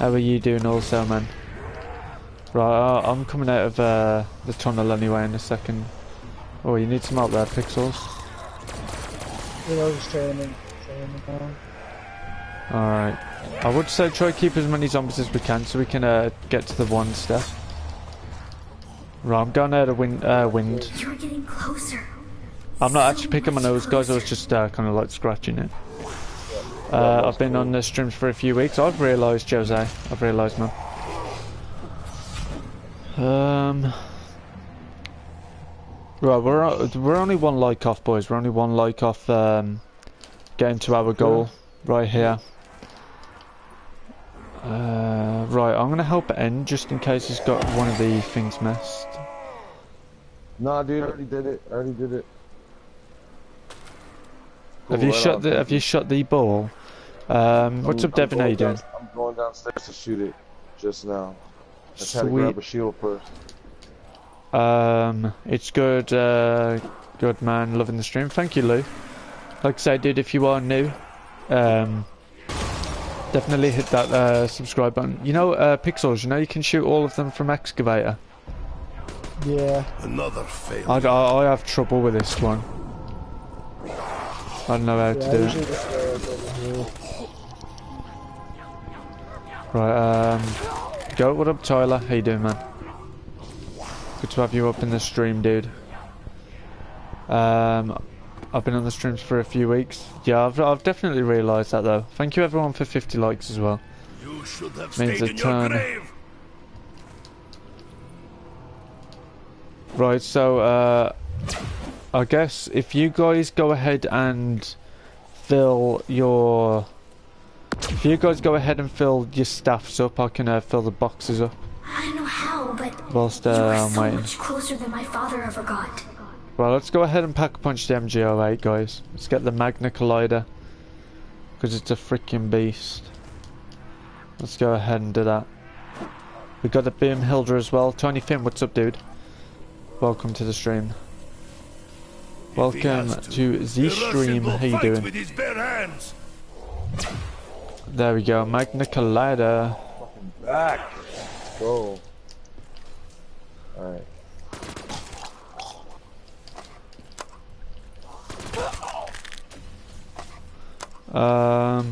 How are you doing also, man? Right, I'm coming out of the tunnel anyway in a second. Oh, you need some help there, Pixels. We're always training. Alright, I would say try keep as many zombies as we can so we can get to the one step. Right, I'm going out of wind. You're getting closer. I'm not actually picking my nose, guys, I was just kind of like scratching it. I've been on the streams for a few weeks. I've realised, Jose, I've realised, man. Right, we're only one like off, boys. We're only one like off getting to our goal. Right here. Right, I'm gonna help End just in case he's got one of the things messed. Nah, dude, I already did it. I already did it. Cool, have you shot the ball? What's up, Devin? How you doing? I'm going downstairs to shoot it just now. I just had to grab a shield first. It's good. Good man, loving the stream. Thank you, Lou. Like I say, dude, if you are new. Definitely hit that subscribe button. You know, Pixels, you know you can shoot all of them from excavator. Yeah. Another fail. I have trouble with this one. I don't know how to do it. Right, go. What up, Tyler? How you doing, man? Good to have you up in the stream, dude. I've been on the streams for a few weeks. Yeah, I've definitely realised that though. Thank you everyone for 50 likes as well. You should have means a ton. Right, so I guess if you guys go ahead and fill your, staffs up, I can fill the boxes up. I don't know how, but whilst I'm waiting. Much closer than my father ever got. Well, let's go ahead and pack a punch the MG08, guys. Let's get the Magna Collider, because it's a freaking beast. Let's go ahead and do that. We got the Beam Hilda as well. Tony Finn, what's up, dude? Welcome to the stream. Welcome to the stream. How you doing? There we go, Magna Collider. Fucking back! Let's go. Alright.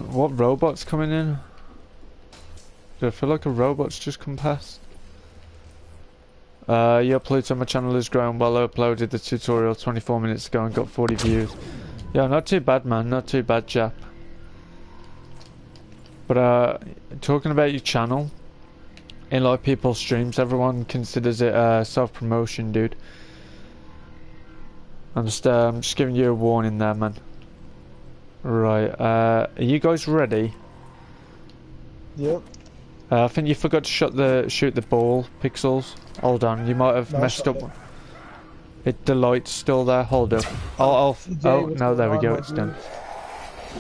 What robot's coming in? Do I feel like a robot's just come past? Your uploads on my channel is growing well. I uploaded the tutorial 24 minutes ago and got 40 views. Yeah, not too bad, man. Not too bad, chap. But, talking about your channel, in a lot of people's streams, everyone considers it, self-promotion, dude. I'm just giving you a warning there, man. Right, are you guys ready? Yep. I think you forgot to shoot the ball, Pixels. Hold on, you might have messed up. The light's still there, hold up. Oh, no, there we go, it's done.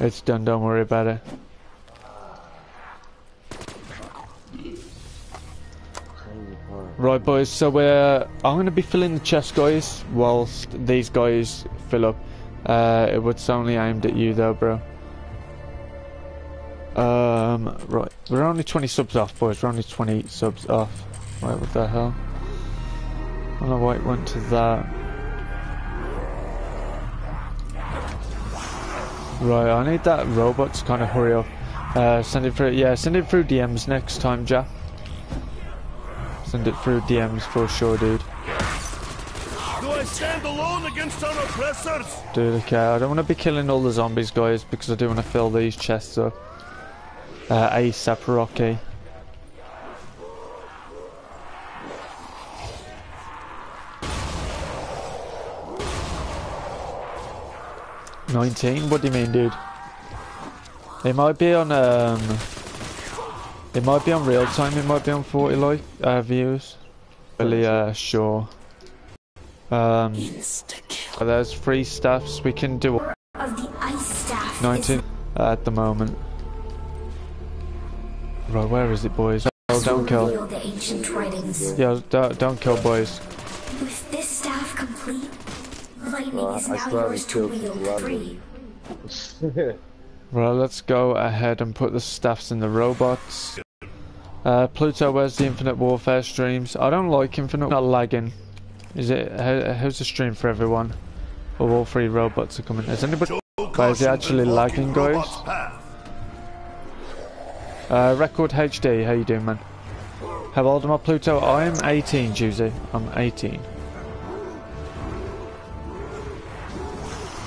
It's done, don't worry about it. Right, boys, so I'm going to be filling the chest, guys, whilst these guys fill up. It was only aimed at you though, bro. Right, we're only 20 subs off, boys. We're only 20 subs off. Right, what the hell? I don't know why it went to that. Right, I need that robot to kind of hurry up. Send it through, yeah, send it through DMs next time, Jack. Send it through DMs for sure, dude. I stand alone against our oppressors. Dude, okay, I don't want to be killing all the zombies, guys, because I do want to fill these chests up. ASAP Rocky. $19? What do you mean, dude? It might be on real time. It might be on 40 like views. Really, sure. There's 3 staffs, we can do of the Ice Staff 19 at the moment. Right, where is it, boys? Oh, don't kill. Yeah, don't kill, boys. With this staff complete, lightning is now yours to wield free. Right, let's go ahead and put the staffs in the robots. Pluto, where's the Infinite Warfare streams? I don't like Infinite. Not lagging. Is it? How's the stream for everyone? Oh, all 3 robots are coming. Is anybody? Why is it actually lagging, guys? Record HD, how you doing, man? How old am I, Pluto? I'm 18, Juicy. I'm 18.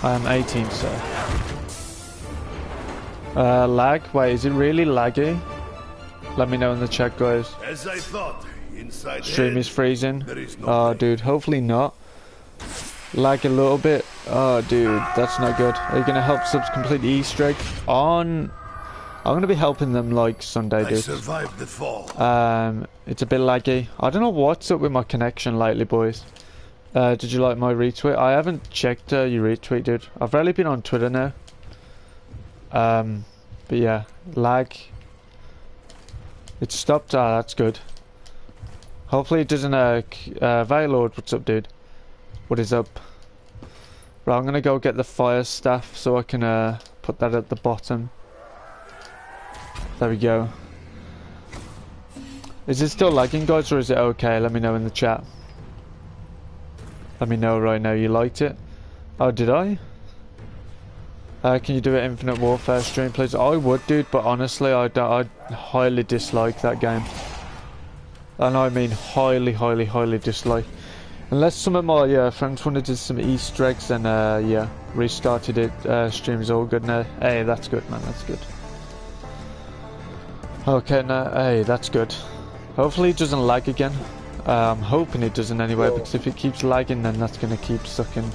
I am 18, sir. Lag? Wait, is it really laggy? Let me know in the chat, guys. As I thought. Stream is freezing. Oh, dude, hopefully not. Lag a little bit. Oh, dude, that's not good. Are you going to help subs complete the Easter egg? I'm going to be helping them, like, Sunday, dude. I survived the fall. It's a bit laggy. I don't know what's up with my connection lately, boys. Did you like my retweet? I haven't checked your retweet, dude. I've rarely been on Twitter now. But yeah, lag. It stopped. Ah, that's good. Hopefully it doesn't, Veilord, what's up, dude? What is up? Right, I'm gonna go get the Fire Staff so I can, put that at the bottom. There we go. Is it still lagging, guys, or is it okay? Let me know in the chat. Let me know right now, you liked it. Oh, did I? Can you do an Infinite Warfare stream, please? I would, dude, but honestly, I highly dislike that game. And I mean highly, highly, highly dislike. Unless some of my friends wanted to do some Easter eggs and yeah, restarted it. Stream's all good now. Hey, that's good, man. That's good. Okay, now, hey, that's good. Hopefully it doesn't lag again. I'm hoping it doesn't anyway, because if it keeps lagging, then that's going to keep sucking.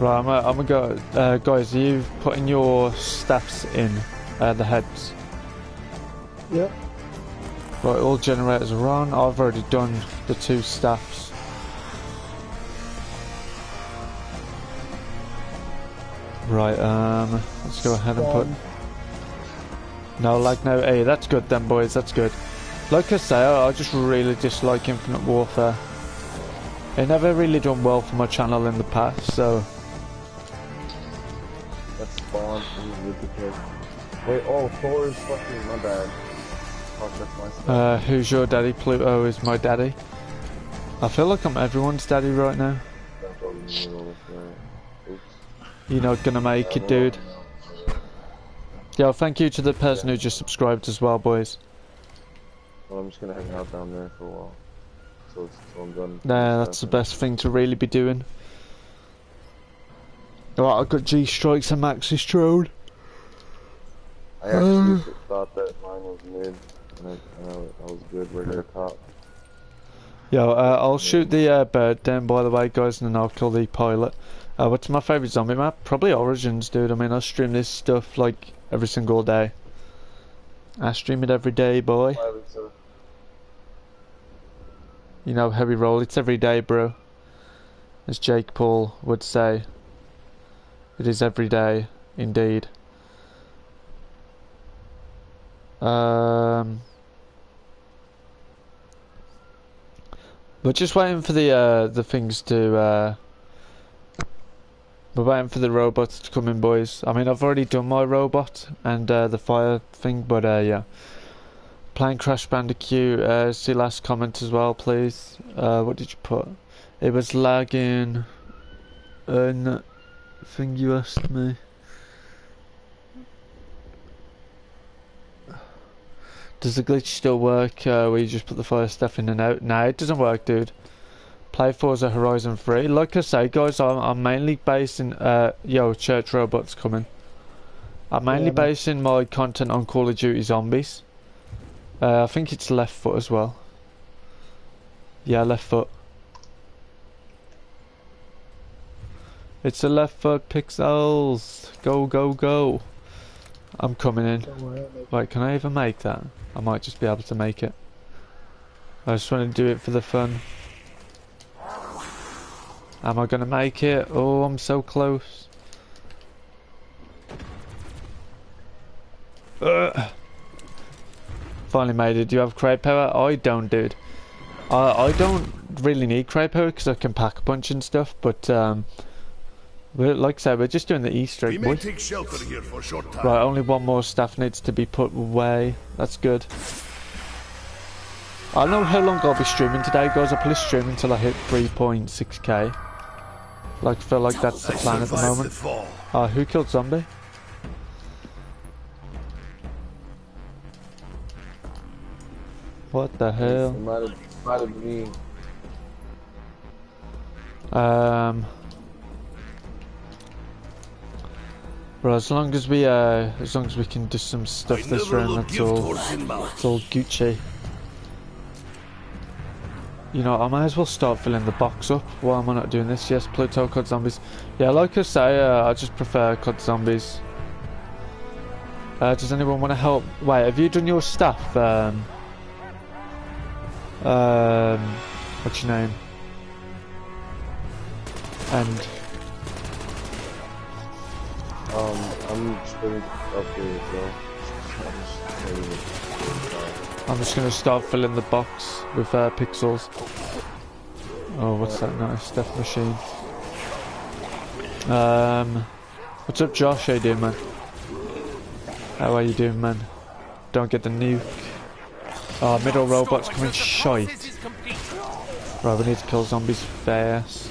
Right, I'm going to go. Guys, are you putting your staffs in the heads? Yep. Right, all generators are on. I've already done the 2 staffs. Right, let's go ahead and put... No lag, no... Hey, that's good then, boys, that's good. Like I say, I just really dislike Infinite Warfare. It never really done well for my channel in the past, so... That's fine. Wait, oh, Thor is fucking my bad. Who's your daddy? Pluto is my daddy. I feel like I'm everyone's daddy right now. You're not gonna make it, dude. Yo, thank you to the person who just subscribed as well, boys. Well, I'm just gonna hang out down there for a while. So I'm done. Nah, that's the best thing to really be doing. Alright, I've got G-Strikes and Maxis drone. I actually thought that mine was mid, and I was good right at the top. Yo, I'll shoot the bird down, by the way, guys, and then I'll kill the pilot. What's my favourite zombie map? Probably Origins, dude. I mean, I stream this stuff, like, every single day. I stream it every day, boy. You know, heavy roll, it's every day, bro. As Jake Paul would say. It is every day, indeed. We're just waiting for the things to we're waiting for the robots to come in, boys. I mean, I've already done my robot and the fire thing, but yeah. Playing Crash Bandicoot. See last comment as well, please. What did you put? It was lagging. Thing you asked me. Does the glitch still work where you just put the fire staff in and out? No, it doesn't work, dude. Play Forza Horizon 3. Like I say, guys, I'm mainly basing... yo, church robots coming. I'm mainly basing my content on Call of Duty Zombies. I think it's left foot as well. Yeah, left foot. It's a left foot, pixels. Go, go, go. I'm coming in. Wait, can I even make that? I might just be able to make it. I just want to do it for the fun. Am I going to make it? Oh, I'm so close. Finally made it. Do you have crate power? I don't, dude. I don't really need crate power because I can pack a bunch and stuff, but... like I said, we're just doing the Easter egg, boy. Right, only one more staff needs to be put away. That's good. I don't know how long I'll be streaming today, guys. I'll probably stream until I hit 3.6k. Like, I feel like that's the plan at the moment. Who killed Zombie? What the hell? Might have been. Well, as long as we can do some stuff this round, that's all Gucci. You know, I might as well start filling the box up. Why am I not doing this? Yes, Pluto, COD Zombies. Yeah, like I say, I just prefer COD Zombies. Does anyone want to help? Wait, have you done your stuff? What's your name? And... I'm just going up here as well. I'm just going to start filling the box with pixels. Oh, what's that nice death machine? What's up, Josh? How you doing, man? How are you doing, man? Don't get the nuke. Oh, middle robot's coming shite. Right, we need to kill zombies fast.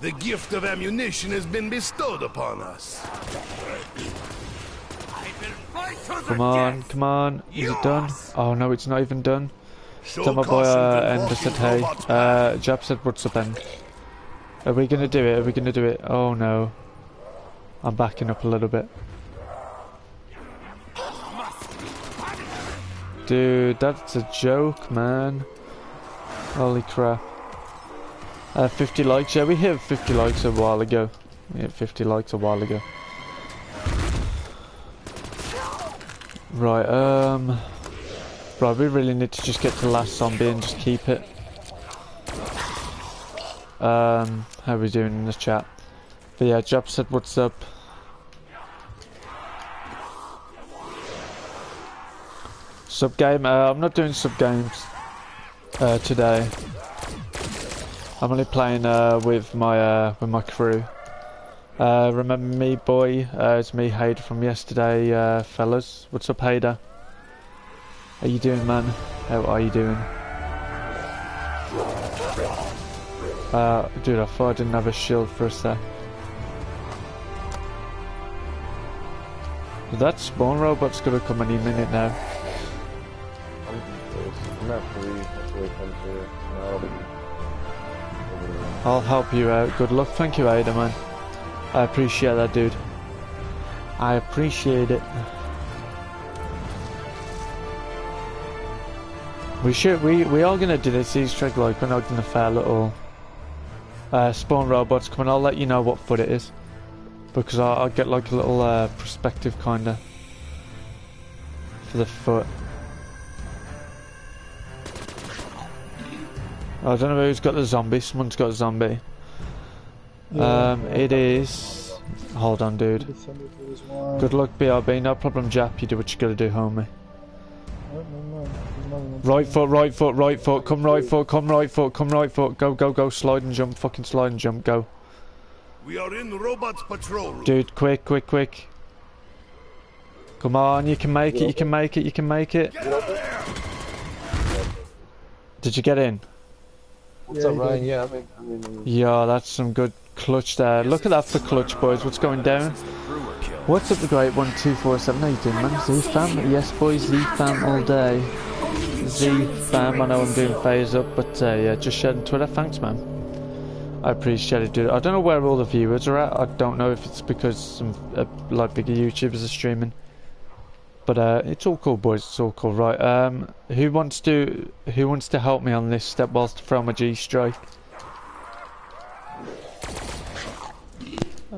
The gift of ammunition has been bestowed upon us. Come on, come on. Is it done? Oh no, it's not even done. So my boy Ender said, hey. Jab said, what's up, End? Are we gonna do it? Are we gonna do it? Oh no. I'm backing up a little bit. Dude, that's a joke, man. Holy crap. 50 likes, yeah, we hit 50 likes a while ago. We hit 50 likes a while ago. Right, right, we really need to just get to the last zombie and just keep it. How are we doing in the chat? But yeah, Jab said what's up. Subgame, I'm not doing subgames today. I'm only playing with my crew. Remember me, boy? It's me, Hayder, from yesterday, fellas. What's up, Hayder? How you doing, man? How are you doing? Dude, I thought I didn't have a shield for a sec. That spawn robot's gonna come any minute now. I'll help you out. Good luck. Thank you, Ada, man. I appreciate that, dude. I appreciate it. We should. We are gonna do this G-Strike, like we're not gonna fail at all. Spawn robots coming. I'll let you know what foot it is, because I'll get like a little perspective kinda for the foot. I don't know who's got the zombie. Someone's got a zombie. Yeah, it is. Hold on, dude. Good luck, BRB. No problem, Jap. You do what you gotta do, homie. Right foot, right foot, right foot. Come right foot, come right foot, come right foot. Go, go, go. Slide and jump. Fucking slide and jump. Go. We are in the robots patrol. Dude, quick, quick, quick. Come on, you can make it, you can make it, you can make it. Did you get in? What's up, Ryan? Yeah, I mean. Yeah, that's some good clutch there. Look at that for clutch, boys. What's going down? What's up, the great 1247? How you doing, man? Z Fam? Yes, boys, Z Fam all day. Z Fam, I know I'm doing phase up, but yeah, just sharing Twitter. Thanks, man. I appreciate it, dude. I don't know where all the viewers are at. I don't know if it's because some like bigger YouTubers are streaming, but it's all cool, boys. It's all cool, right? Who wants to help me on this step whilst I throw my G-Strike?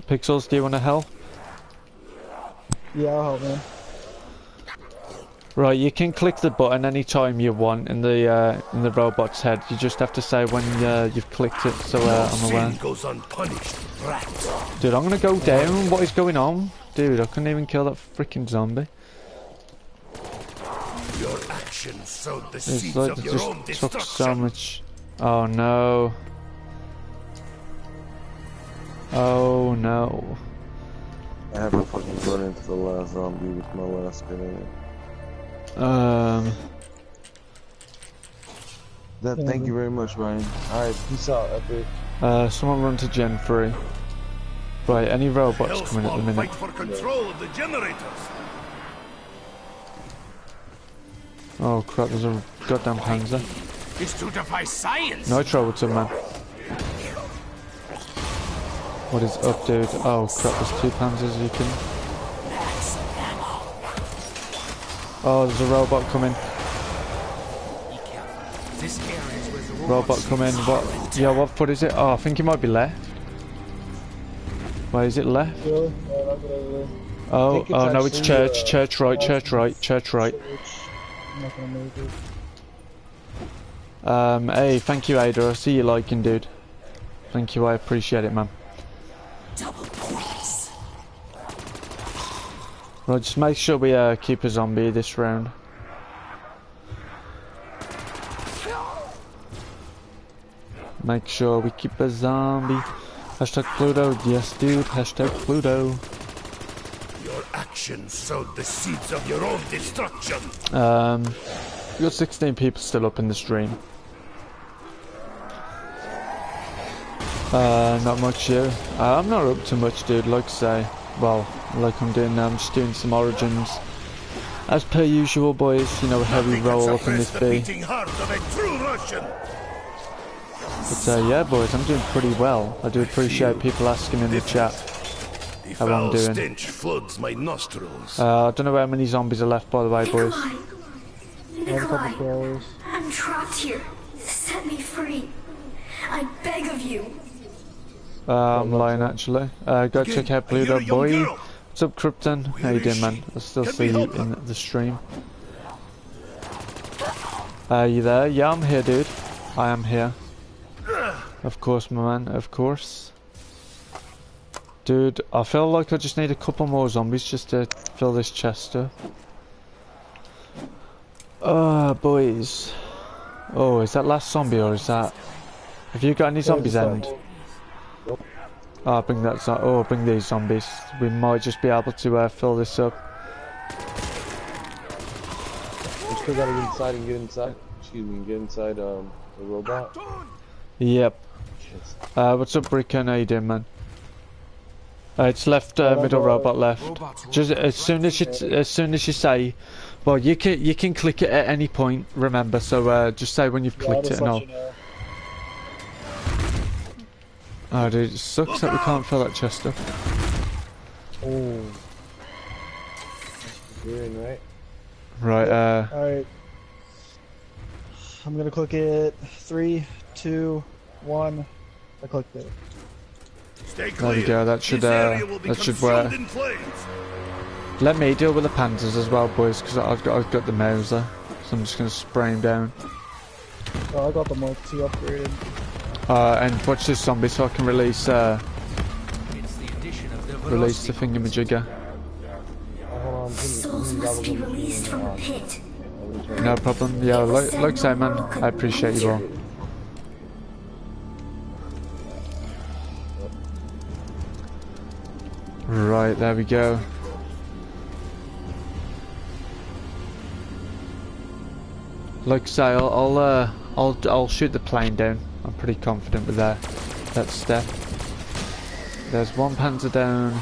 Pixels, do you want to help? Yeah, I'll help, man. Right, you can click the button any time you want in the robot's head. You just have to say when you've clicked it, so I'm aware. Dude, I'm gonna go down. What is going on? Dude, I couldn't even kill that freaking zombie. Your actions sowed the seeds of your own destruction. So much. Oh no. Oh no. I haven't fucking gone into the last zombie with my last grenade. Thank you very much, Ryan. Alright, peace out, Epic. Someone run to Gen 3. Right, any robots coming at the minute? Fight for control of the generators. Oh crap, there's a goddamn Panzer. It's to defy science. Nitro, what's up, man? What is up, dude? Oh crap, there's two Panzers you can... Oh, there's a robot coming. Robot coming. What? Yeah, what foot is it? Oh, I think it might be left. Why is it left? Oh, oh no, it's church. Church right. Church right. Church right. Hey, thank you, Ada. I see you liking, dude. Thank you. I appreciate it, man. Right, just make sure we keep a zombie this round. Make sure we keep a zombie. Hashtag Pluto, yes dude, hashtag Pluto. Your actions sowed the seeds of your own destruction. We got 16 people still up in the stream. Not much here. I'm not up to much, dude, like I say. Well, like I'm doing now, I'm just doing some Origins. As per usual, boys, you know, heavy roll up in this bee. But yeah, boys, I'm doing pretty well. I do appreciate people asking in the chat how I'm doing. I don't know how many zombies are left, by the way, boys. Nikolai, I'm trapped here. Set me free. I beg of you. I'm lying actually. Go check out Pluto, boy. What's up, Krypton? How you doing, man? I still see you in the stream. Are you there? Yeah, I'm here, dude. I am here. Of course, my man. Of course. Dude, I feel like I just need a couple more zombies just to fill this chest up. Ah, boys. Oh, is that last zombie or is that... Have you got any zombies, End? Bring that. Oh, bring these zombies. We might just be able to fill this up. We still gotta get inside and get inside. Excuse me, get inside the robot. Yep. What's up, Brick? How you doing, man? It's left middle robot left. Just as soon as you say, well, you can click it at any point. Remember, so just say when you've clicked it and all. Oh, dude, it sucks that we can't fill that chest up. Oh, doing right. Right. All right. I'm gonna click it. 3, 2, 1. I clicked it. Stay clear. There we go. That should work. Let me deal with the Panzers as well, boys, because I've got the Mauser, so I'm just gonna spray him down. Oh, I got the Mark II upgraded. And watch this zombie so I can release the thingamajigger. Souls must be released from the pit. No problem. Yeah, like say, man, I appreciate you all. Right, there we go. Like say, I'll shoot the plane down. I'm pretty confident with that step. There's one Panzer down.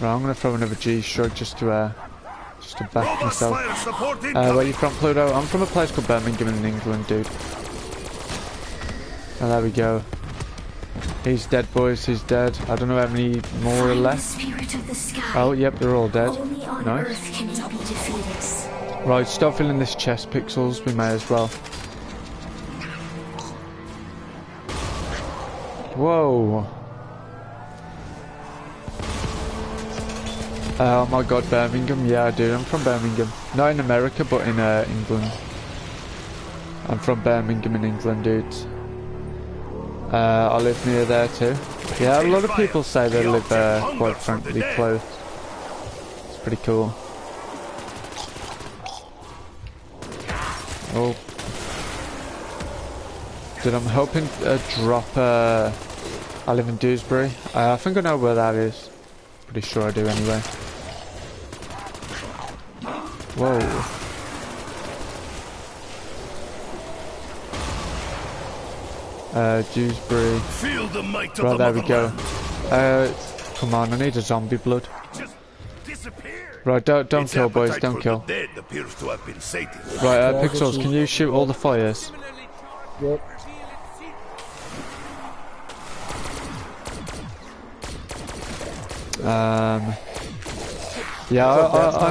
Right, I'm gonna throw another G-Strike just to back myself. Where are you from, Pluto? I'm from a place called Birmingham in England, dude. And there we go. He's dead, boys. He's dead. I don't know how many more are left. Oh, yep, they're all dead. Nice. Right, start filling this chest, Pixels. We may as well. Whoa! Oh my God, Birmingham. Yeah, I do. I'm from Birmingham. Not in America, but in England. I'm from Birmingham in England, dudes. I live near there too. Yeah, a lot of people say they live quite frankly close. It's pretty cool. Oh. Dude, I'm hoping to drop, I live in Dewsbury. I think I know where that is. Pretty sure I do anyway. Whoa. Dewsbury. Right, there we go. Come on, I need a zombie blood. Right, don't kill, boys, don't kill. Right, Pixels, can you shoot all the fires? Yep. Yeah, I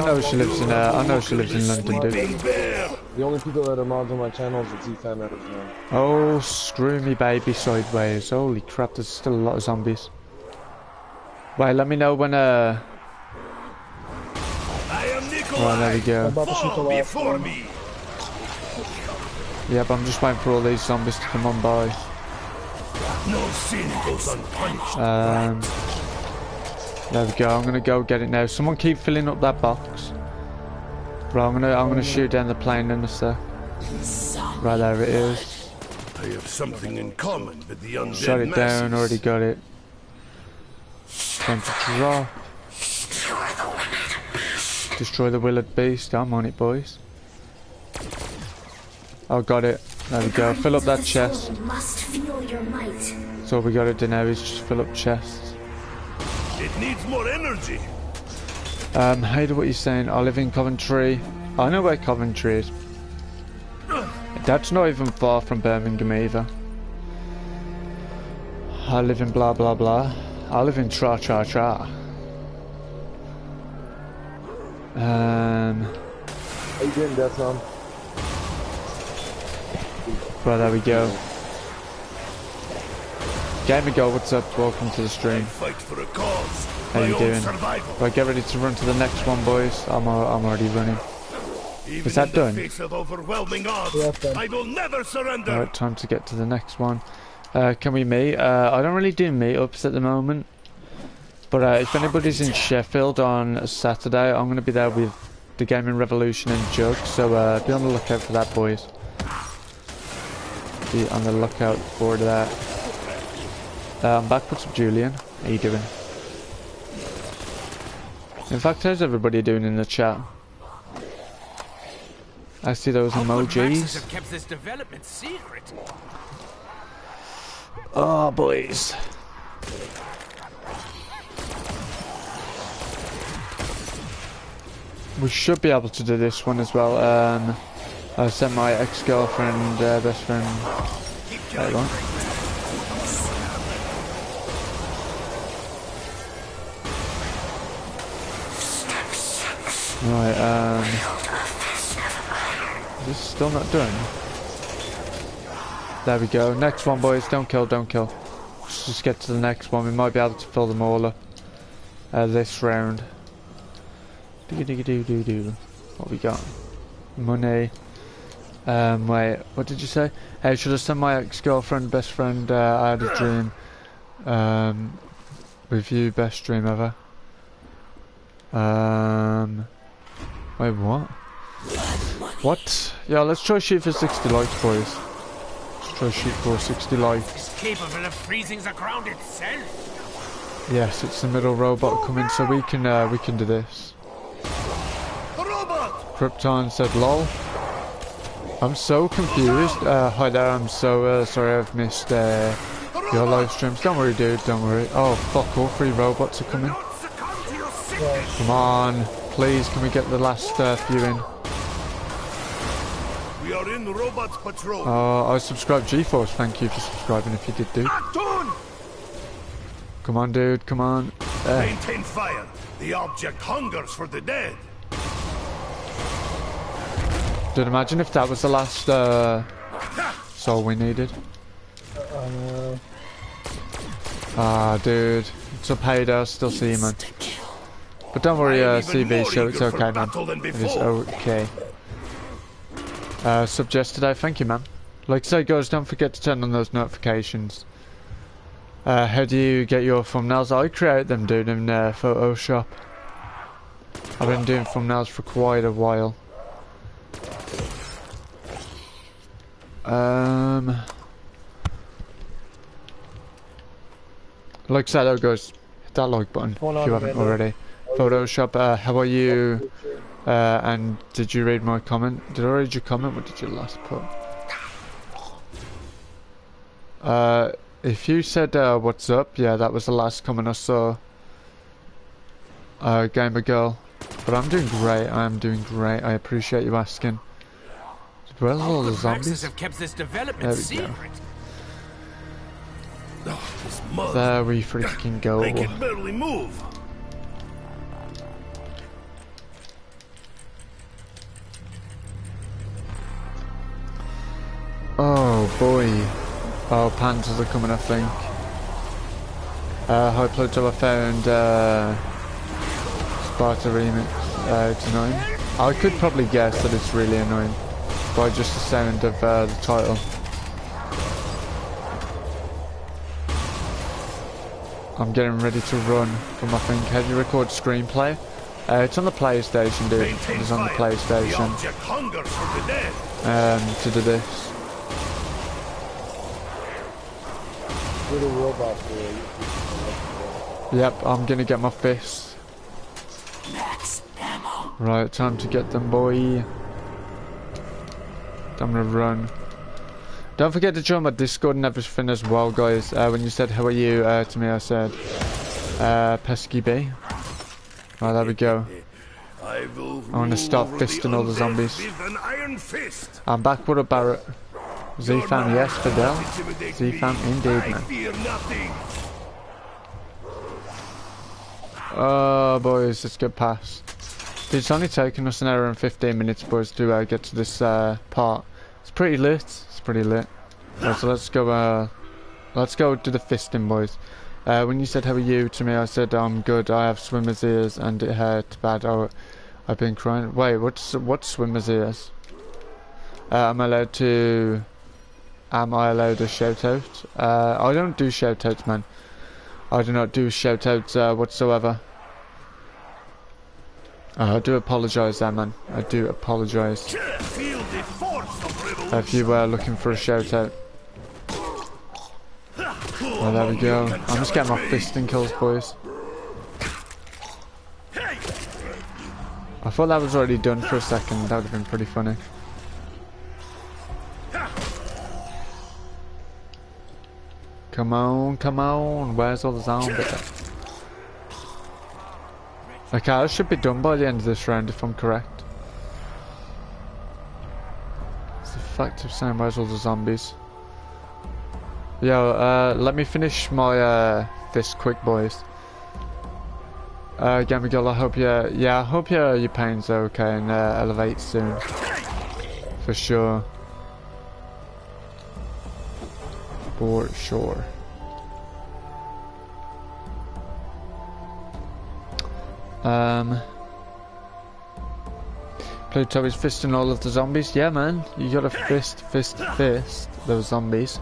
know she lives in London, dude. The only people that are mods on my channel is the Z Fam. Oh, screw me, baby, sideways. Holy crap, there's still a lot of zombies. Wait, let me know when I am Nikolai. Right, there we go. Yeah, but I'm just waiting for all these zombies to come on by. No sin goes unpunished. There we go. I'm gonna go get it now. Someone keep filling up that box. Right, I'm gonna shoot down the plane in a sec. Right, there it is. I have something in common with the undead. Shut it down. Already got it. Time to drop. Destroy the Willard Beast. I'm on it, boys. Oh, got it. There we go. Fill up that chest. So all we gotta do now is just fill up chests. It needs more energy. Hey, what you're saying? I live in Coventry. I know where Coventry is. That's not even far from Birmingham either. I live in blah blah blah. I live in tra tra tra. How you doing, Death Man? Well, there we go. Gamer Girl, what's up? Welcome to the stream. How you doing? Right, get ready to run to the next one, boys. I'm already running. Is that done? Alright, time to get to the next one. Can we meet? I don't really do meetups at the moment. But if anybody's in Sheffield on a Saturday, I'm going to be there with the Gaming Revolution and Jug. So be on the lookout for that, boys. Be on the lookout for that. Backwards with Julian. How you doing? In fact, how's everybody doing in the chat? I see those emojis. Have kept this development secret. Oh, boys. We should be able to do this one as well. I sent my ex-girlfriend, best friend. There one. Right, is this still not doing? There we go. Next one, boys. Don't kill, don't kill. Let's just get to the next one. We might be able to fill them all up this round. What we got? Money. Wait, what did you say? Hey, should I send my ex-girlfriend, best friend, I had a dream. With you, best dream ever. Wait, what? What? Yeah, let's try shoot for 60 likes, boys. Let's try shoot for 60 likes. It's capable of freezing the ground itself. Yes, it's the middle robot coming, so we can do this. Krypton said lol. I'm so confused. Hi there, I'm so sorry I've missed your live streams. Don't worry, dude, don't worry. Oh, fuck, all three robots are coming. Come on, please, can we get the last few in? We are in Robots Patrol. I subscribed GeForce, thank you for subscribing if you did, dude. Come on, dude, come on. Maintain fire. The object hungers for the dead. Dude, imagine if that was the last soul we needed. Ah, dude. It's a payday, still see you, man. But don't worry, CB, so it's okay, man. It is okay. Subs yesterday, thank you, man. Like I say, guys, don't forget to turn on those notifications. How do you get your thumbnails? I create them, dude, in Photoshop. I've been doing thumbnails for quite a while. Like I said, though, guys, hit that like button if you haven't already. Photoshop, how are you? And did you read my comment? Did I read your comment? What did you last put? If you said what's up, yeah, that was the last comment I saw. Gamer girl. But I'm doing great, I'm doing great. I appreciate you asking. Where's all the zombies? Have kept this development secret. Oh, there we freaking go. They can barely move. Oh boy. Oh, Panzers are coming, I think. Hi Pluto, I found Sparta Remix. It's annoying. I could probably guess that it's really annoying by just the sound of the title. I'm getting ready to run for my thing. Have you recorded screenplay? It's on the PlayStation, dude. It's on the PlayStation. To do this. Yep, I'm gonna get my fists. Max ammo. Right, time to get them, boy. I'm gonna run. Don't forget to join my Discord and everything as well, guys. When you said how are you to me, I said pesky B. Right, there we go. I'm gonna start fisting all the zombies. I'm back with a Barrett. Z Fam, yes, Fidel. Z Fam, indeed, man. Oh, boys, let's get past. It's only taken us an hour and 15 minutes, boys, to get to this part. It's pretty lit. It's pretty lit. Right, so let's go do the fisting, boys. When you said how are you to me, I said I'm good. I have swimmer's ears and it hurt bad. Oh, I've been crying. Wait, what's swimmer's ears? Am I allowed a shout out? I don't do shout outs, man. I do not do shout outs whatsoever. I do apologise there, man. I do apologise. If you were looking for a shout out. Oh, there we go. I'm just getting off fisting kills, boys. I thought that was already done for a second. That would have been pretty funny. Come on, come on. Where's all the zombie? Okay, I should be done by the end of this round if I'm correct. It's the fact of saying where's all the zombies. Yo, let me finish my this quick, boys. Gamma Girl, I hope you, I hope your pain's okay and elevate soon, for sure. For sure. Pluto is fisting all of the zombies. Yeah, man, you gotta fist those zombies.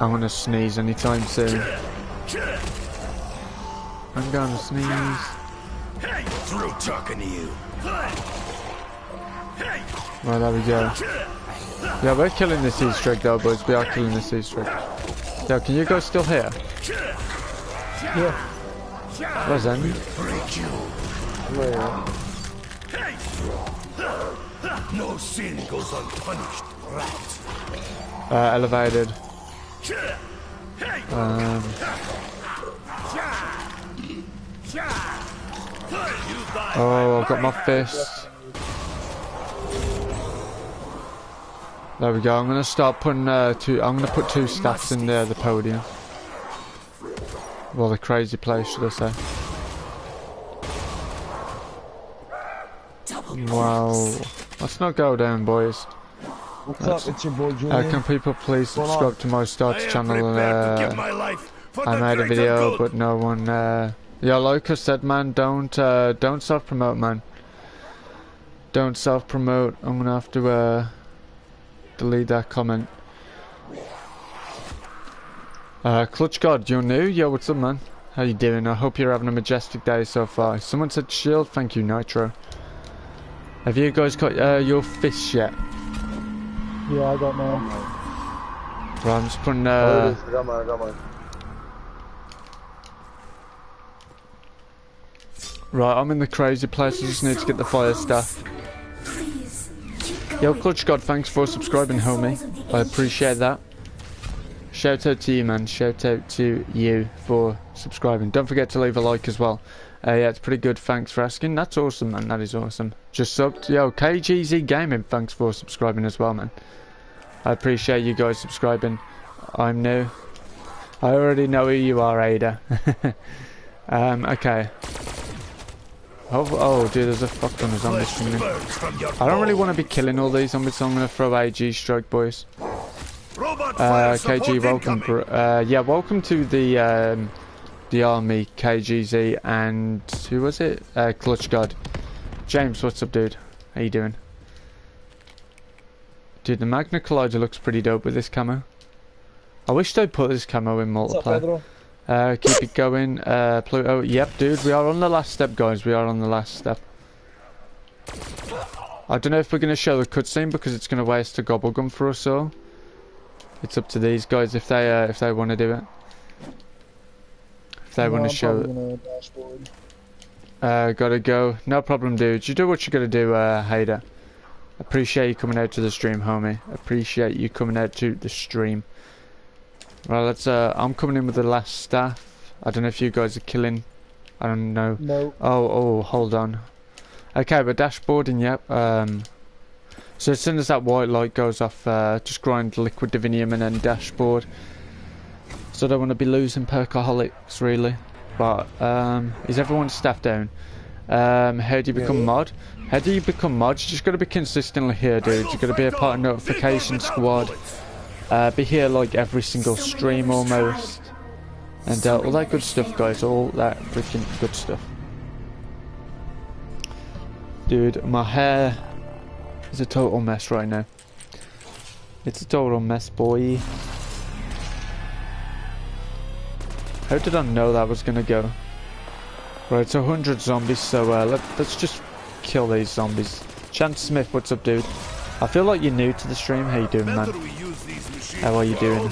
I'm gonna sneeze anytime soon. I'm gonna sneeze. Hey, through talking to you. Right, there we go. Yeah, we're killing this E-Strike though, boys. We are killing this E-Strike. Yo, can you guys still hear? Yeah. Where's that? Where? No sin goes unpunished. Elevated. Oh, I've got my fist. There we go. I'm gonna start putting I'm gonna put two staffs in there, the podium. Well, the crazy place, should I say. Wow. Let's not go down, boys. What's up, it's your boy Junior. Can people please subscribe to my starter channel? I made a video, but no one... Yeah, like I said, man, don't self-promote, man. Don't self-promote. I'm gonna have to delete that comment. Clutch God, you're new? Yo, what's up, man? How you doing? I hope you're having a majestic day so far. Someone said shield. Thank you, Nitro. Have you guys got your fish yet? Yeah, I got mine. Right, I'm just putting... I got mine. Right, I'm in the crazy place. I just need to get the fire staff. Yo, Clutch God, thanks for subscribing, homie. I appreciate that. Shout out to you, man. Shout out to you for subscribing. Don't forget to leave a like as well. Yeah, it's pretty good. Thanks for asking. That's awesome, man. That is awesome. Just subbed. Yo, KGZ Gaming, thanks for subscribing as well, man. I appreciate you guys subscribing. I'm new. I already know who you are, Ada. Okay. Oh, dude, there's a fuck ton of zombies from me. I don't really want to be killing all these zombies, so I'm going to throw a G-Strike, boys. KG, welcome. Yeah, welcome to the army, KGZ, and who was it? Clutch God. James, what's up, dude? How you doing? Dude, the Magna Collider looks pretty dope with this camo. I wish they put this camo in multiplayer. Keep it going, Pluto. Yep, dude, we are on the last step, guys. We are on the last step. I don't know if we're going to show the cutscene because it's going to waste a Gobblegum for us all. It's up to these guys if they want to do it. If they want to show it. Gotta go. No problem, dude. You do what you gotta do, Hader. Appreciate you coming out to the stream, homie. Appreciate you coming out to the stream. Right, let's. I'm coming in with the last staff. I don't know if you guys are killing. I don't know. No. Oh, hold on. Okay, we're dashboarding. Yep. So as soon as that white light goes off, just grind Liquid Divinium and then dashboard. So I don't want to be losing Perkaholics, really. But, is everyone's staff down? How do you become mod? How do you become mod? You just got to be consistently here, dude. You got to be a part of Notification Squad. Be here, like, every single stream, almost. And all that good stuff, guys. All that freaking good stuff. Dude, my hair... It's a total mess right now. It's a total mess, boy. How did I know that was gonna go? Right, so 100 zombies, so let's just kill these zombies. Chance Smith, what's up, dude? I feel like you're new to the stream. How you doing, man? How are you doing?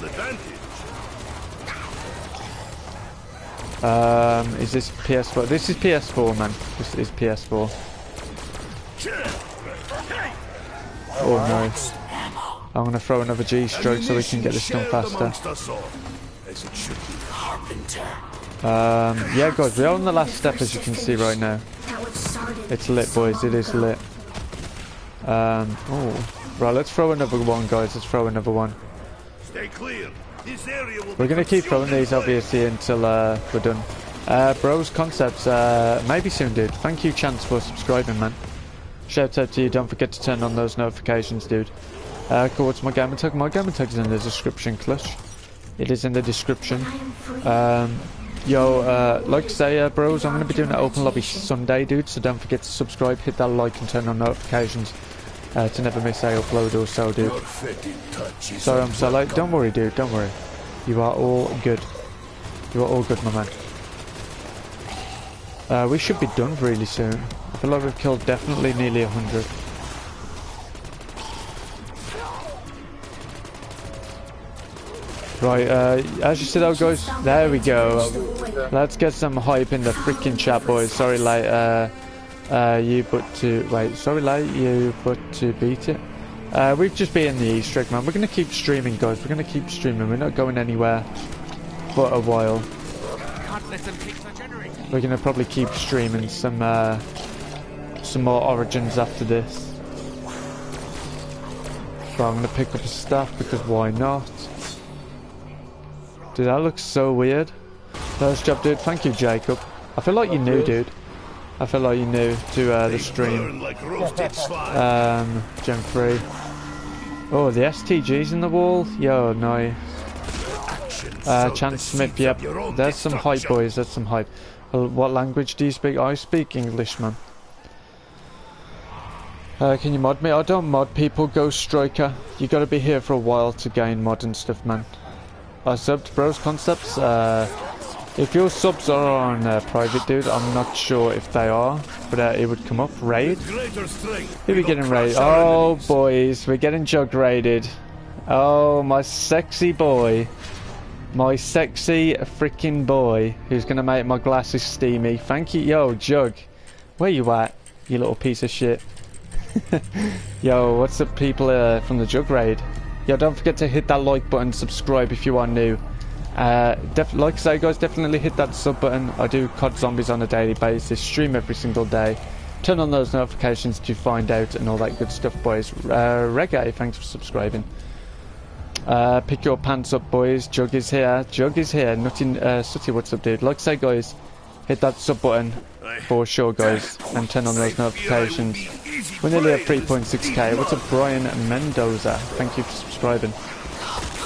Is this PS4? This is PS4, man. This is PS4. Oh no. I'm gonna throw another G-Strike so we can get this done faster. Yeah guys, we are on the last step as you can see right now. It's lit boys, it is lit. Oh. Right, let's throw another one guys, let's throw another one. Stay clear. We're going to keep throwing these, obviously, until we're done. Bros, Concepts, maybe soon, dude. Thank you, Chance, for subscribing, man. Shout out to you. Don't forget to turn on those notifications, dude. Cool, what's my gamer tag? My gamer tag is in the description, Clutch. It is in the description. Yo, like I say, bros, I'm going to be doing an open lobby Sunday, dude, so don't forget to subscribe, hit that like, and turn on notifications. To never miss a upload or so, dude. Sorry, I'm so late. Don't worry, dude. Don't worry. You are all good. You are all good, my man. We should be done really soon. I feel like we've killed definitely nearly 100. Right, as you said, oh, guys, there we go. Let's get some hype in the freaking chat, boys. Sorry, like, you but to beat it. We've just been in the Easter egg, man. We're gonna keep streaming, guys. We're gonna keep streaming. We're not going anywhere for a while. We're gonna probably keep streaming some more Origins after this. But I'm gonna pick up a staff because why not? Dude, that looks so weird. Nice job, dude. Thank you, Jacob. I feel like you knew, dude. I feel like you knew to the stream. Gen 3. Oh, the STG's in the wall? Yo, nice. Chance Smith, yep. There's some hype, boys. There's some hype. What language do you speak? I speak English, man. Can you mod me? I don't mod people, Ghost Striker. You gotta be here for a while to gain mod and stuff, man. I subbed Bros Concepts. If your subs are on private, dude, I'm not sure if they are, but it would come up. Raid? Here we're getting raided. Oh, boys, we're getting jug raided. Oh, my sexy boy. My sexy freaking boy who's going to make my glasses steamy. Thank you. Yo, Jug, where you at, you little piece of shit? Yo, what's up, people from the jug raid? Yo, don't forget to hit that like button, subscribe if you are new. Like I say, guys, definitely hit that sub button. I do COD Zombies on a daily basis, stream every single day. Turn on those notifications to find out and all that good stuff, boys. Reggae, thanks for subscribing. Pick your pants up, boys. Jug is here. Jug is here. Nothing, Sooty, what's up, dude? Like I say, guys, hit that sub button for sure, guys, and turn on those notifications. We're nearly at 3.6k. What's up, Brian Mendoza? Thank you for subscribing.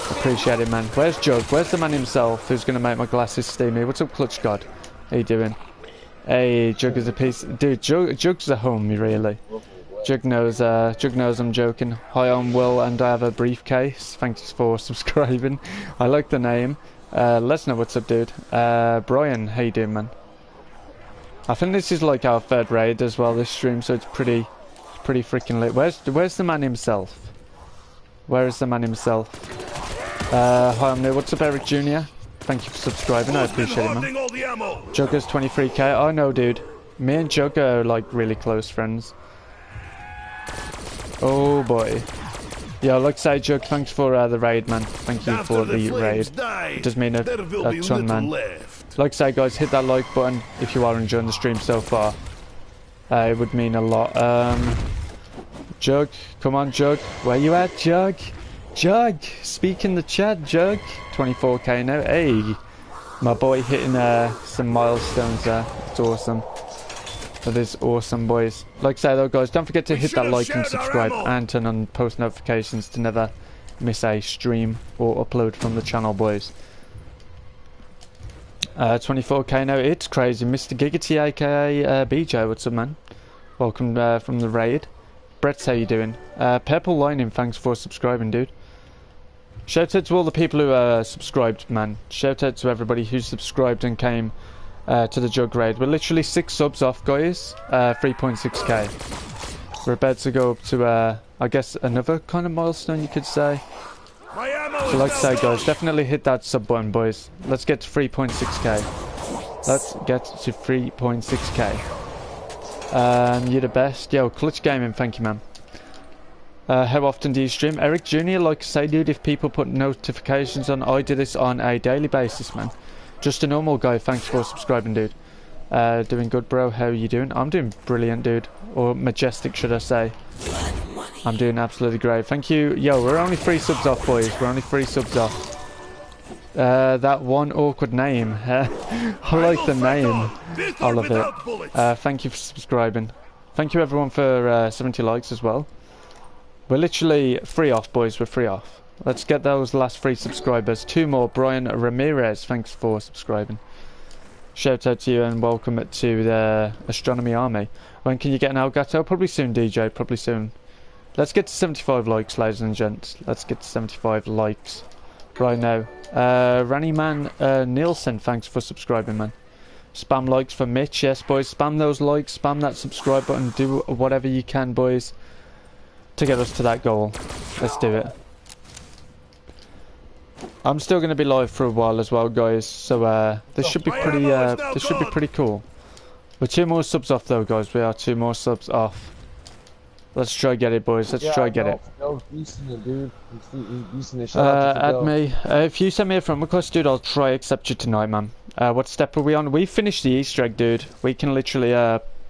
Appreciate it, man. Where's Jug? Where's the man himself who's going to make my glasses steamy? What's up, Clutch God? How you doing? Hey, Jug is a piece. Dude, Jug's a homie, really. Jug knows I'm joking. Hi, I'm Will, and I have a briefcase. Thanks for subscribing. I like the name. Let's know what's up, dude. Brian, how you doing, man? I think this is like our third raid as well, this stream, so it's pretty freaking lit. Where's the man himself? Where is the man himself? Hi, I'm new. What's up, Eric Jr.? Thank you for subscribing. I appreciate it, man. Jugger's 23k. I know, dude. Me and Jugger are, like, really close friends. Oh, boy. Yeah, like I say, Jug, thanks for the raid, man. Thank you for the raid. It does mean a ton, man. Like I say, guys, hit that like button if you are enjoying the stream so far. It would mean a lot. Jug, come on, Jug. Where you at, Jug? Jug, speak in the chat, Jug. 24k now. Hey, my boy hitting some milestones there. It's awesome. That is awesome, boys. Like I say, though, guys, don't forget to hit that like and subscribe and turn on post notifications to never miss a stream or upload from the channel, boys. 24k now. It's crazy. Mr. Giggity, aka BJ, what's up, man? Welcome from the raid. Brett, how you doing? Purple Lightning, thanks for subscribing, dude. Shout out to all the people who subscribed, man. Shout out to everybody who subscribed and came to the jug raid. We're literally 6 subs off, guys. 3.6k. We're about to go up to, I guess, another kind of milestone, you could say. So like I say, guys, definitely hit that sub button, boys. Let's get to 3.6k. Let's get to 3.6k. You're the best. Yo, Clutch Gaming, thank you, man. How often do you stream? Eric Jr., like I say, dude, if people put notifications on, I do this on a daily basis, man. Just a normal guy, thanks for subscribing, dude. Doing good, bro. How are you doing? I'm doing brilliant, dude. Or majestic, should I say. I'm doing absolutely great. Thank you. Yo, we're only 3 subs off, boys. We're only 3 subs off. That one awkward name. I like the name. I love it. Thank you for subscribing. Thank you, everyone, for 70 likes as well. We're literally 3 off, boys. We're 3 off. Let's get those last 3 subscribers. 2 more. Brian Ramirez, thanks for subscribing. Shout out to you and welcome to the Astronomy Army. When can you get an Elgato? Probably soon, DJ. Probably soon. Let's get to 75 likes, ladies and gents. Let's get to 75 likes right now. Rannyman Nielsen, thanks for subscribing, man. Spam likes for Mitch. Yes, boys. Spam those likes. Spam that subscribe button. Do whatever you can, boys, to get us to that goal. Let's do it. I'm still going to be live for a while as well, guys, so this should be pretty cool. We're 2 more subs off though, guys. We are 2 more subs off. Let's try get it, boys. Let's try get it. Add me. If you send me a friend request, dude, I'll try accept you tonight, man. What step are we on? We finished the Easter egg, dude. We can literally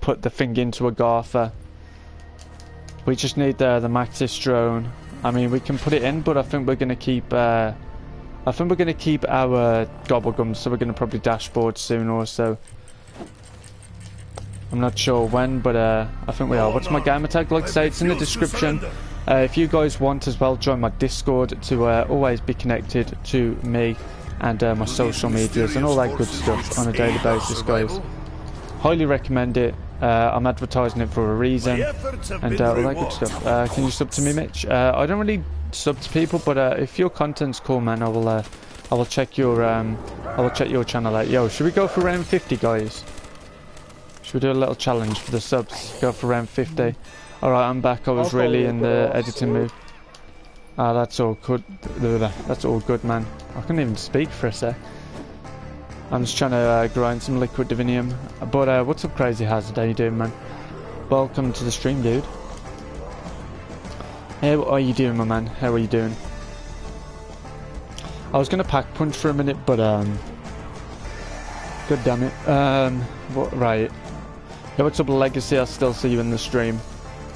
put the thing into Agartha. We just need the Maxis drone. I mean, we can put it in, but I think we're gonna keep our Gobblegum, so we're gonna probably dashboard soon or so. I'm not sure when, but I think we are. What's my gamer tag? Like I say, it's in the description. If you guys want as well, join my Discord to always be connected to me and my social medias and all that good stuff on a daily basis, guys. Highly recommend it. I'm advertising it for a reason and all that good stuff. Can you sub to me, Mitch? I don't really sub to people, but if your content's cool, man, I will check your channel out. Yo, should we go for round 50, guys? Should we do a little challenge for the subs? Go for round 50. All right, I'm back. I was really in the editing mood. Ah, that's all good. That's all good, man. I couldn't even speak for a sec. I'm just trying to grind some Liquid Divinium. But what's up, Crazy Hazard? How you doing, man? Welcome to the stream, dude. How are you doing, my man? How are you doing? I was going to pack punch for a minute, but God damn it. Right. Yeah, what's up, Legacy? I still see you in the stream.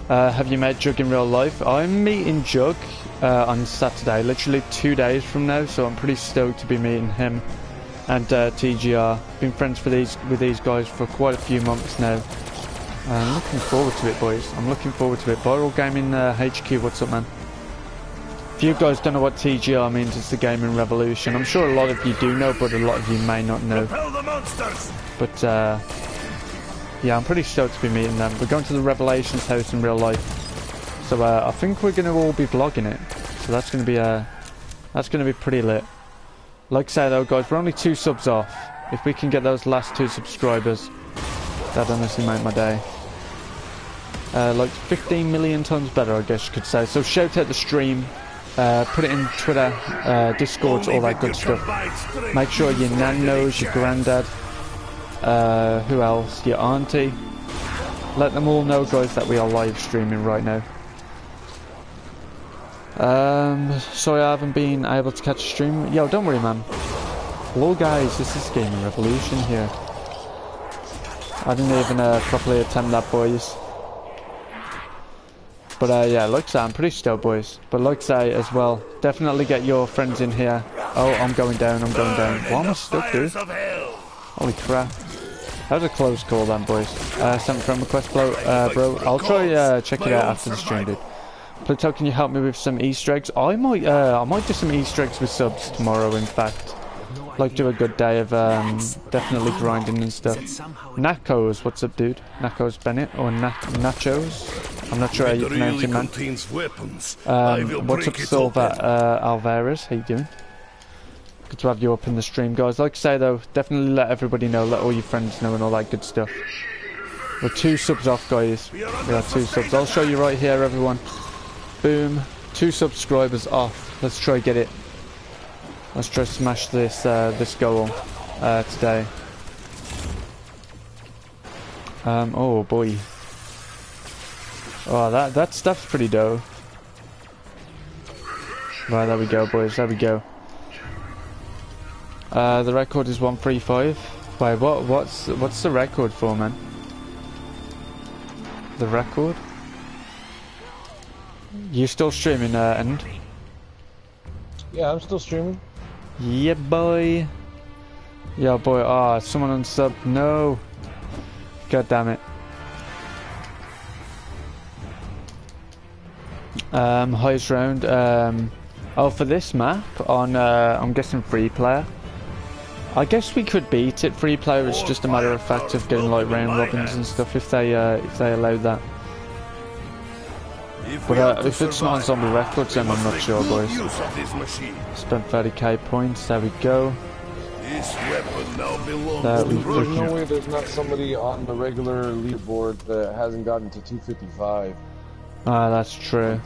Have you met Jug in real life? I'm meeting Jug on Saturday, literally 2 days from now, so I'm pretty stoked to be meeting him. And TGR, been friends with these guys for quite a few months now. I'm looking forward to it, boys. I'm looking forward to it. Viral Gaming HQ, what's up, man? If you guys don't know what TGR means, it's the Gaming Revolution. I'm sure a lot of you do know, but a lot of you may not know. But yeah, I'm pretty stoked to be meeting them. We're going to the Revelations house in real life, so I think we're going to all be vlogging it. So that's going to be pretty lit. Like I said though, guys, we're only 2 subs off. If we can get those last 2 subscribers, that'd honestly make my day. Like 15 million times better, I guess you could say. So shout out the stream, put it in Twitter, Discord, all that good stuff. Make sure your nan knows, your granddad, who else, your auntie. Let them all know, guys, that we are live streaming right now. Sorry I haven't been able to catch a stream. Yo, don't worry, man. Hello, guys, this is Gaming Revolution here. I didn't even properly attend that, boys. But yeah, like I say, I'm pretty stoked, boys. But like I say as well, definitely get your friends in here. Oh, I'm going down, I'm going down. Why am I stuck, dude? Holy crap. That was a close call then, boys. Sent friend request, bro. I'll try check it out after the stream, dude. Plato, can you help me with some Easter eggs? I might do some Easter eggs with subs tomorrow, in fact. Like, do a good day of definitely grinding and stuff. Nachos, what's up, dude? Nachos Bennett or Nachos? I'm not sure how you pronounce it, man. What's up, Silva Alvarez? How you doing? Good to have you up in the stream, guys. Like I say, though, definitely let everybody know. Let all your friends know and all that good stuff. We're 2 subs off, guys. We are 2 subs. I'll show you right here, everyone. Boom. 2 subscribers off. Let's try get it. Let's try smash this this goal today. Oh boy. Oh, that stuff's pretty dope. Right, there we go, boys. There we go. The record is 135. Wait, what's the record for, man? The record? You still streaming, End? Yeah, I'm still streaming. Yeah, boy. Yeah, boy. Ah, oh, someone unsubbed. No. God damn it. Highest round. Oh, for this map on I'm guessing free player. I guess we could beat it free player. It's just a matter of fact of getting like round robins and stuff if they allow that. But if it's not on zombie records, then I'm not sure, boys. Spent 30k points. There we go. There's no way there's not somebody on the regular leaderboard that hasn't gotten to 255. Ah, that's true.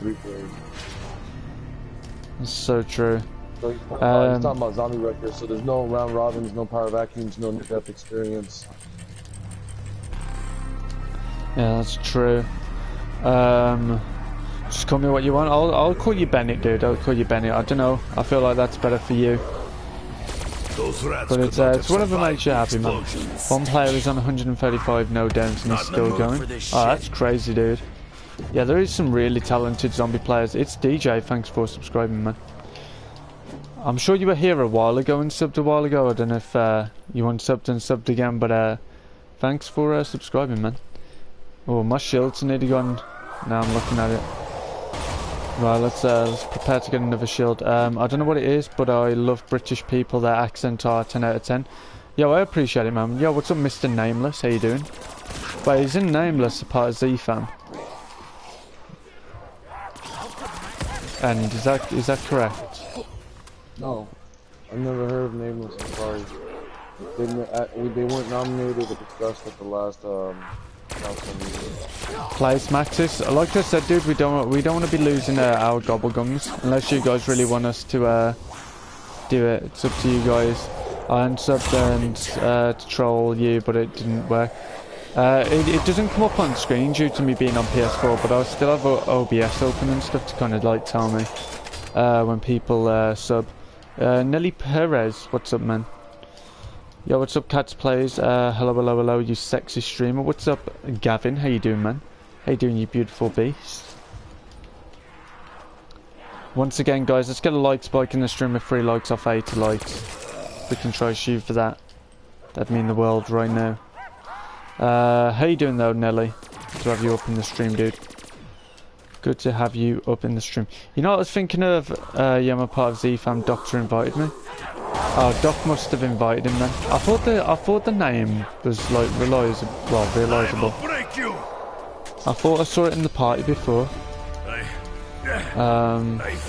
That's so true. He's talking about zombie records, so there's no round robins, no power vacuums, no near-death experience. Yeah, that's true. Just call me what you want. I'll call you Bennett, dude. I'll call you Bennett. I don't know. I feel like that's better for you. But it's whatever makes you happy, man. One player is on 135 no downs and he's still going. Oh, that's crazy, dude. Yeah, there is some really talented zombie players. It's DJ, thanks for subscribing, man. I'm sure you were here a while ago and subbed a while ago. I don't know if you unsubbed and subbed again, but thanks for subscribing, man. Oh, my shield's nearly gone. Now I'm looking at it. Right, let's prepare to get another shield. I don't know what it is, but I love British people. Their accent are 10 out of 10. Yo, I appreciate it, man. Yo, what's up, Mr. Nameless? How you doing? Wait, he's in Nameless, a part of Z Fam. And is that correct? No, I've never heard of Nameless. I'm sorry, they weren't nominated or discussed at the last council meeting. Place Maxis. Like I said, dude, we don't want to be losing our Gobblegums unless you guys really want us to do it. It's up to you guys. I unsubbed and to troll you, but it didn't work. It doesn't come up on screen due to me being on PS4, but I still have OBS open and stuff to kind of like tell me when people sub. Nelly Perez, what's up, man? Yo, what's up, Cats Plays? Hello, hello, hello, you sexy streamer. What's up, Gavin? How you doing, man? How you doing, you beautiful beast? Once again, guys, let's get a like spike in the stream with 3 likes off 80 likes. We can try shoot for that. That'd mean the world right now. How you doing though, Nelly? Good to have you up in the stream, dude. Good to have you up in the stream. You know what I was thinking of? Yeah, I'm a part of Z-Fam. Doctor invited me. Oh, Doc must have invited him then. I thought the name was like realizable. Well, realizable. I thought I saw it in the party before. Yeah,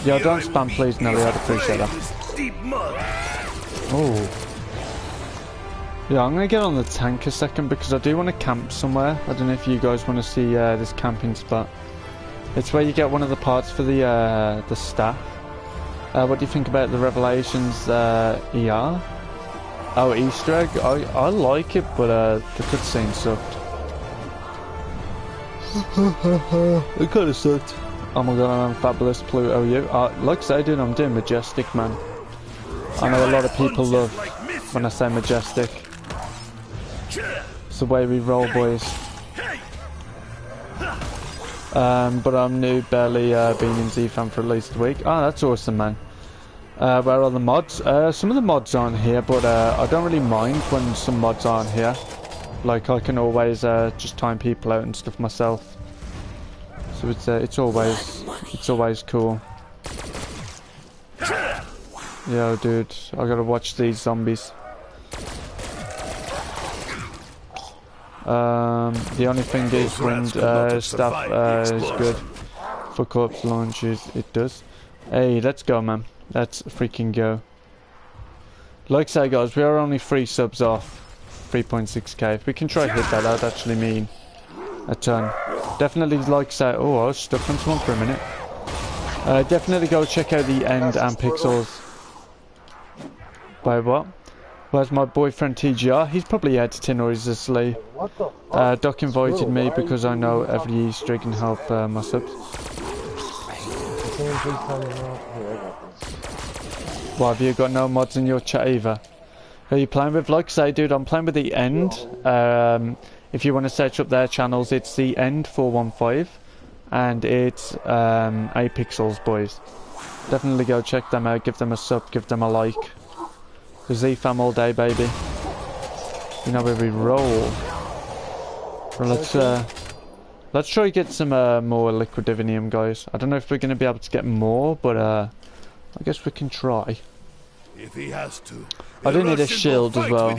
don't spam, please, Nelly. I'd appreciate that. Oh. Yeah, I'm going to get on the tank a second because I do want to camp somewhere. I don't know if you guys want to see this camping spot. It's where you get one of the parts for the staff. What do you think about the Revelations ER? Oh, Easter egg? I like it, but the cutscene sucked. It kind of sucked. Oh my god, I'm fabulous, Pluto. You? Like I say, dude, I'm doing Majestic, man. I know a lot of people love when I say Majestic. It's the way we roll, boys. But I'm new, barely been in Z-Fam for at least a week. Oh, that's awesome, man. Where are the mods? Some of the mods aren't here, but I don't really mind when some mods aren't here. Like, I can always just time people out and stuff myself. So it's always cool. Yo, dude, I gotta watch these zombies. The only thing is Wind Staff is good for corpse launches. It does. Hey, let's go, man. Let's freaking go. Like I say, guys, we are only 3 subs off 3.6k. If we can try to hit that, that'd actually mean a ton. Definitely likes that. Oh, I was stuck on someone for a minute. Definitely go check out the End and Pixels. By what? Where's my boyfriend TGR? He's probably editing or he's asleep. Doc invited me because I know every Easter egg can help my subs. Well, have you got no mods in your chat either? Who are you playing with? Like I say, dude, I'm playing with the End. If you want to search up their channels, it's the End 415 and it's 8pixels, boys. Definitely go check them out, give them a sub, give them a like. Z Fam all day, baby. You know where we roll. Well, let's try get some more Liquid Divinium, guys. I don't know if we're gonna be able to get more, but I guess we can try. If he has to. I do need a shield as well.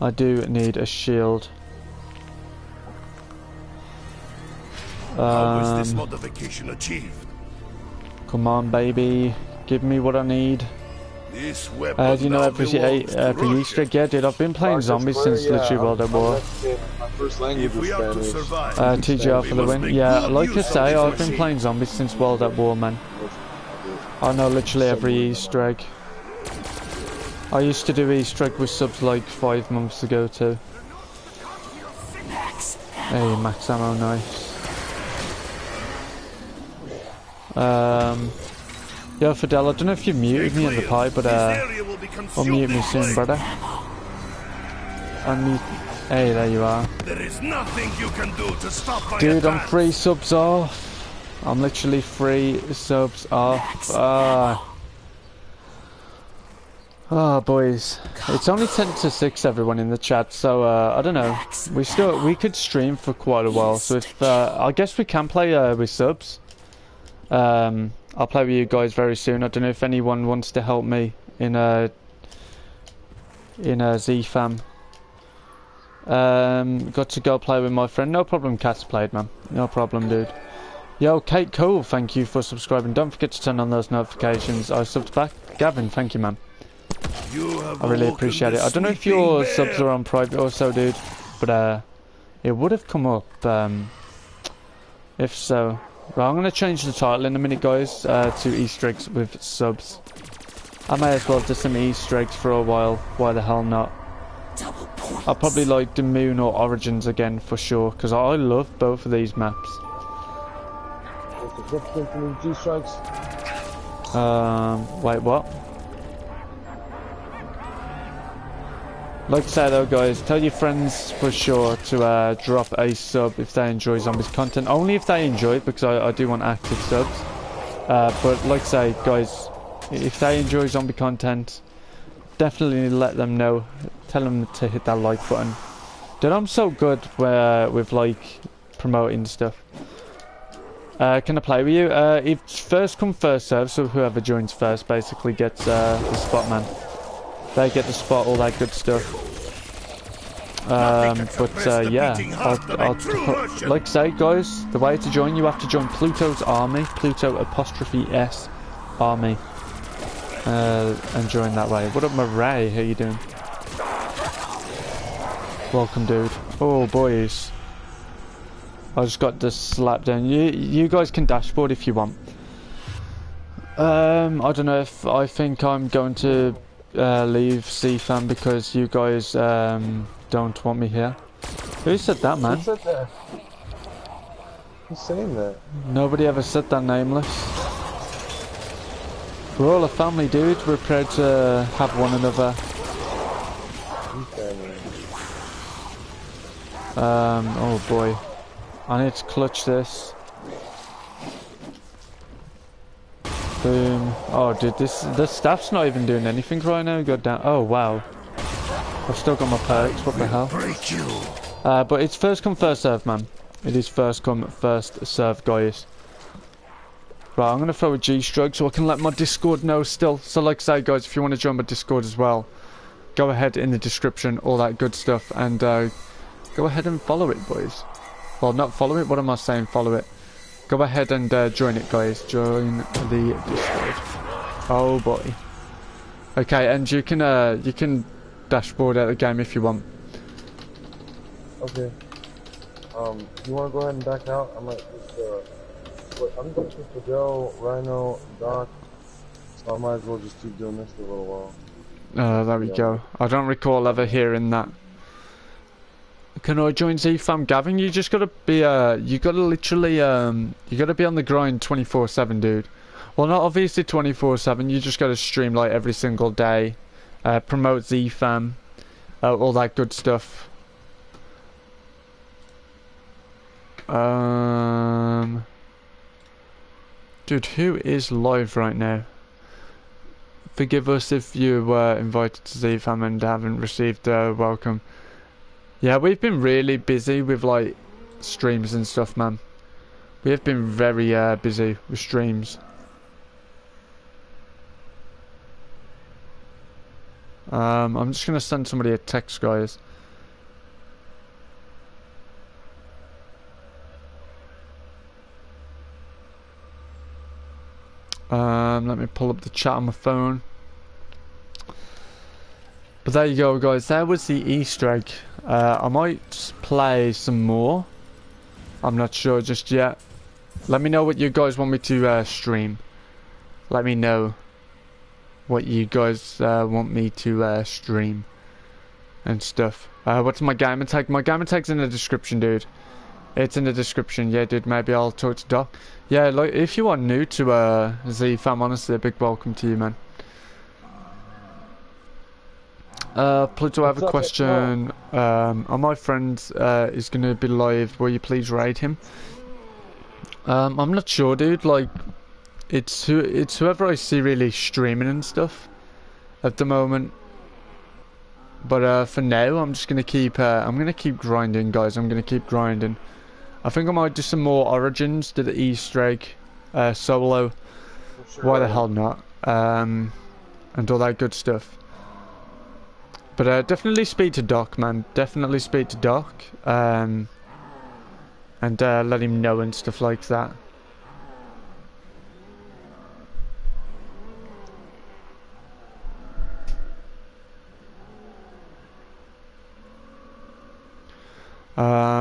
I do need a shield. How was this modification achieved? Come on, baby, give me what I need. Do you know every Easter egg? Yeah, dude, I've been playing zombies since literally World at War. TGR for the win. Yeah, like I say, I've been playing zombies since World at War, man. I know literally every Easter egg. I used to do Easter egg with subs like 5 months ago too. Hey, max ammo, nice. Yo, Fidel, I don't know if you muted me in the pie, but or mute me soon, brother. Hey, there you are. There is nothing you can do to stop my dude, I'm 3 subs off. I'm literally 3 subs off. Ah, boys. It's only 10 to 6, everyone in the chat, so I don't know. We could stream for quite a while, so if I guess we can play with subs. I'll play with you guys very soon. I don't know if anyone wants to help me in a Z Fam. Got to go play with my friend. No problem, Cat's played, man. No problem, dude. Yo, Kate Cole, thank you for subscribing. Don't forget to turn on those notifications. I subbed back. Gavin, thank you, man. I really appreciate it. I don't know if your subs are on private or so, dude, but it would have come up if so. Right, I'm going to change the title in a minute, guys, to Easter eggs with subs. I may as well do some Easter eggs for a while. Why the hell not? I'll probably like the Moon or Origins again for sure, because I love both of these maps. Wait, what? Like I said, though, guys, tell your friends for sure to drop a sub if they enjoy zombies content. Only if they enjoy it, because I do want active subs. But like I say, guys, if they enjoy zombie content, definitely let them know. Tell them to hit that like button. Dude, I'm so good with like promoting stuff. Can I play with you? It's first come, first serve. So whoever joins first basically gets the spot, man. They get the spot, all that good stuff. Yeah, like I say, guys, the way to join, you have to join Pluto's Army, Pluto_S Army, and join that way. What up, Murray? How you doing? Welcome, dude. Oh, boys. I just got this slap down. You guys can dashboard if you want. I don't know if I think I'm going to... leave Z Fam because you guys don't want me here. Who said that, man? Who said that? Who's saying that? Nobody ever said that, Nameless. We're all a family, dude. We're proud to have one another. Oh boy. I need to clutch this. Boom. Oh, dude, this staff's not even doing anything right now. Go down. Oh, wow. I've still got my perks. What the hell? But it's first come, first serve, man. It is first come, first serve, guys. Right, I'm going to throw a G-Strike so I can let my Discord know still. So, like I say, guys, if you want to join my Discord as well, go ahead in the description, all that good stuff, and go ahead and follow it, boys. Well, not follow it. What am I saying? Follow it. Go ahead and join it, guys. Join the Discord. Oh boy. Okay, and you can dashboard out the game if you want. Okay. You want to go ahead and back out? I might just, I'm just to go, Rhino, Doc. I might as well just keep doing this for a little while. There we go. I don't recall ever hearing that. Can I join Z Fam? Gavin, you just gotta be, you gotta literally, you gotta be on the grind 24/7, dude. Well, not obviously 24/7, you just gotta stream like every single day, promote Z Fam, all that good stuff. Dude, who is live right now? Forgive us if you were invited to Z Fam and haven't received a welcome. Yeah, we've been really busy with like streams and stuff, man. We have been very busy with streams. I'm just gonna send somebody a text, guys. Let me pull up the chat on my phone. But there you go, guys. There was the Easter egg. I might play some more. I'm not sure just yet. Let me know what you guys want me to stream. Let me know what you guys want me to stream and stuff. What's my gamertag? My gamertag's in the description, dude. It's in the description. Yeah, dude, maybe I'll talk to Doc. Yeah, like, if you are new to Z Fam, honestly, a big welcome to you, man. Pluto, I have a question. Are my friend is going to be live? Will you please raid him? I'm not sure, dude. Like, it's whoever I see really streaming and stuff at the moment. But for now, I'm just going to keep, I'm going to keep grinding, guys. I'm going to keep grinding. I think I might do some more Origins, do the Easter egg, solo, sure. Why the hell not, and all that good stuff. But definitely speak to Doc, man, definitely speak to Doc, and let him know and stuff like that.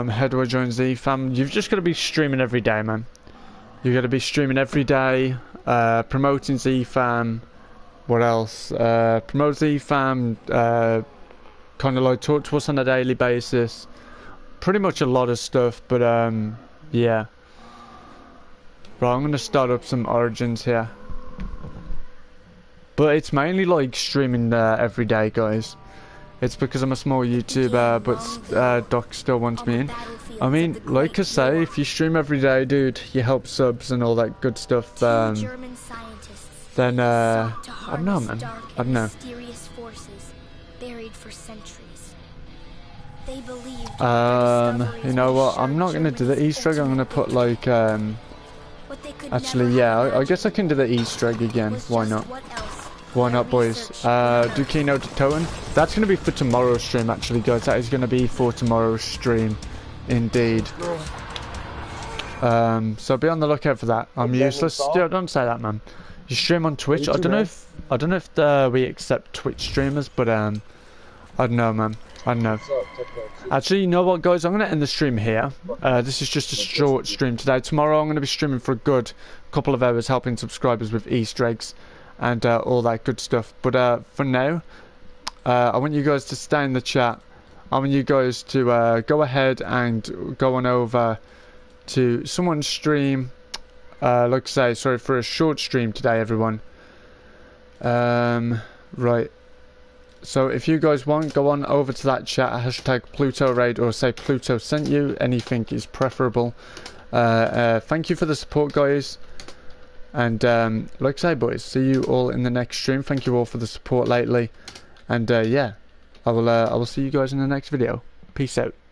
How do I join Z Fam? You've just got to be streaming every day, man. You've got to be streaming every day, promoting Z Fam. What else? Promote Z Fam, kind of like talk to us on a daily basis. Pretty much a lot of stuff, but yeah. Right, I'm going to start up some Origins here. But it's mainly like streaming every day, guys. It's because I'm a small YouTuber, but Doc still wants me in. I mean, like I say, if you stream every day, dude, you help subs and all that good stuff, then, I don't know, man. I don't know. You know what, I'm not going to do the Easter egg. I'm going to put, like, actually, yeah, I guess I can do the Easter egg again. Why not? Why not, boys? Do Keynote to Toten. That's going to be for tomorrow's stream, actually, guys. That is going to be for tomorrow's stream, indeed. So be on the lookout for that. I'm useless. Still, don't say that, man. You stream on Twitch. I don't know if we accept Twitch streamers, but I don't know, man. I don't know. Actually, you know what, guys? I'm going to end the stream here. This is just a short stream today. Tomorrow, I'm going to be streaming for a good couple of hours, helping subscribers with Easter eggs and all that good stuff. But for now, I want you guys to stay in the chat. I want you guys to go ahead and go on over to someone's stream. Like I say, sorry for a short stream today, everyone. Right, so if you guys want, go on over to that chat, hashtag Pluto Raid, or say Pluto sent you. Anything is preferable. Thank you for the support, guys. And like I say, boys, see you all in the next stream. Thank you all for the support lately. And yeah, I will see you guys in the next video. Peace out.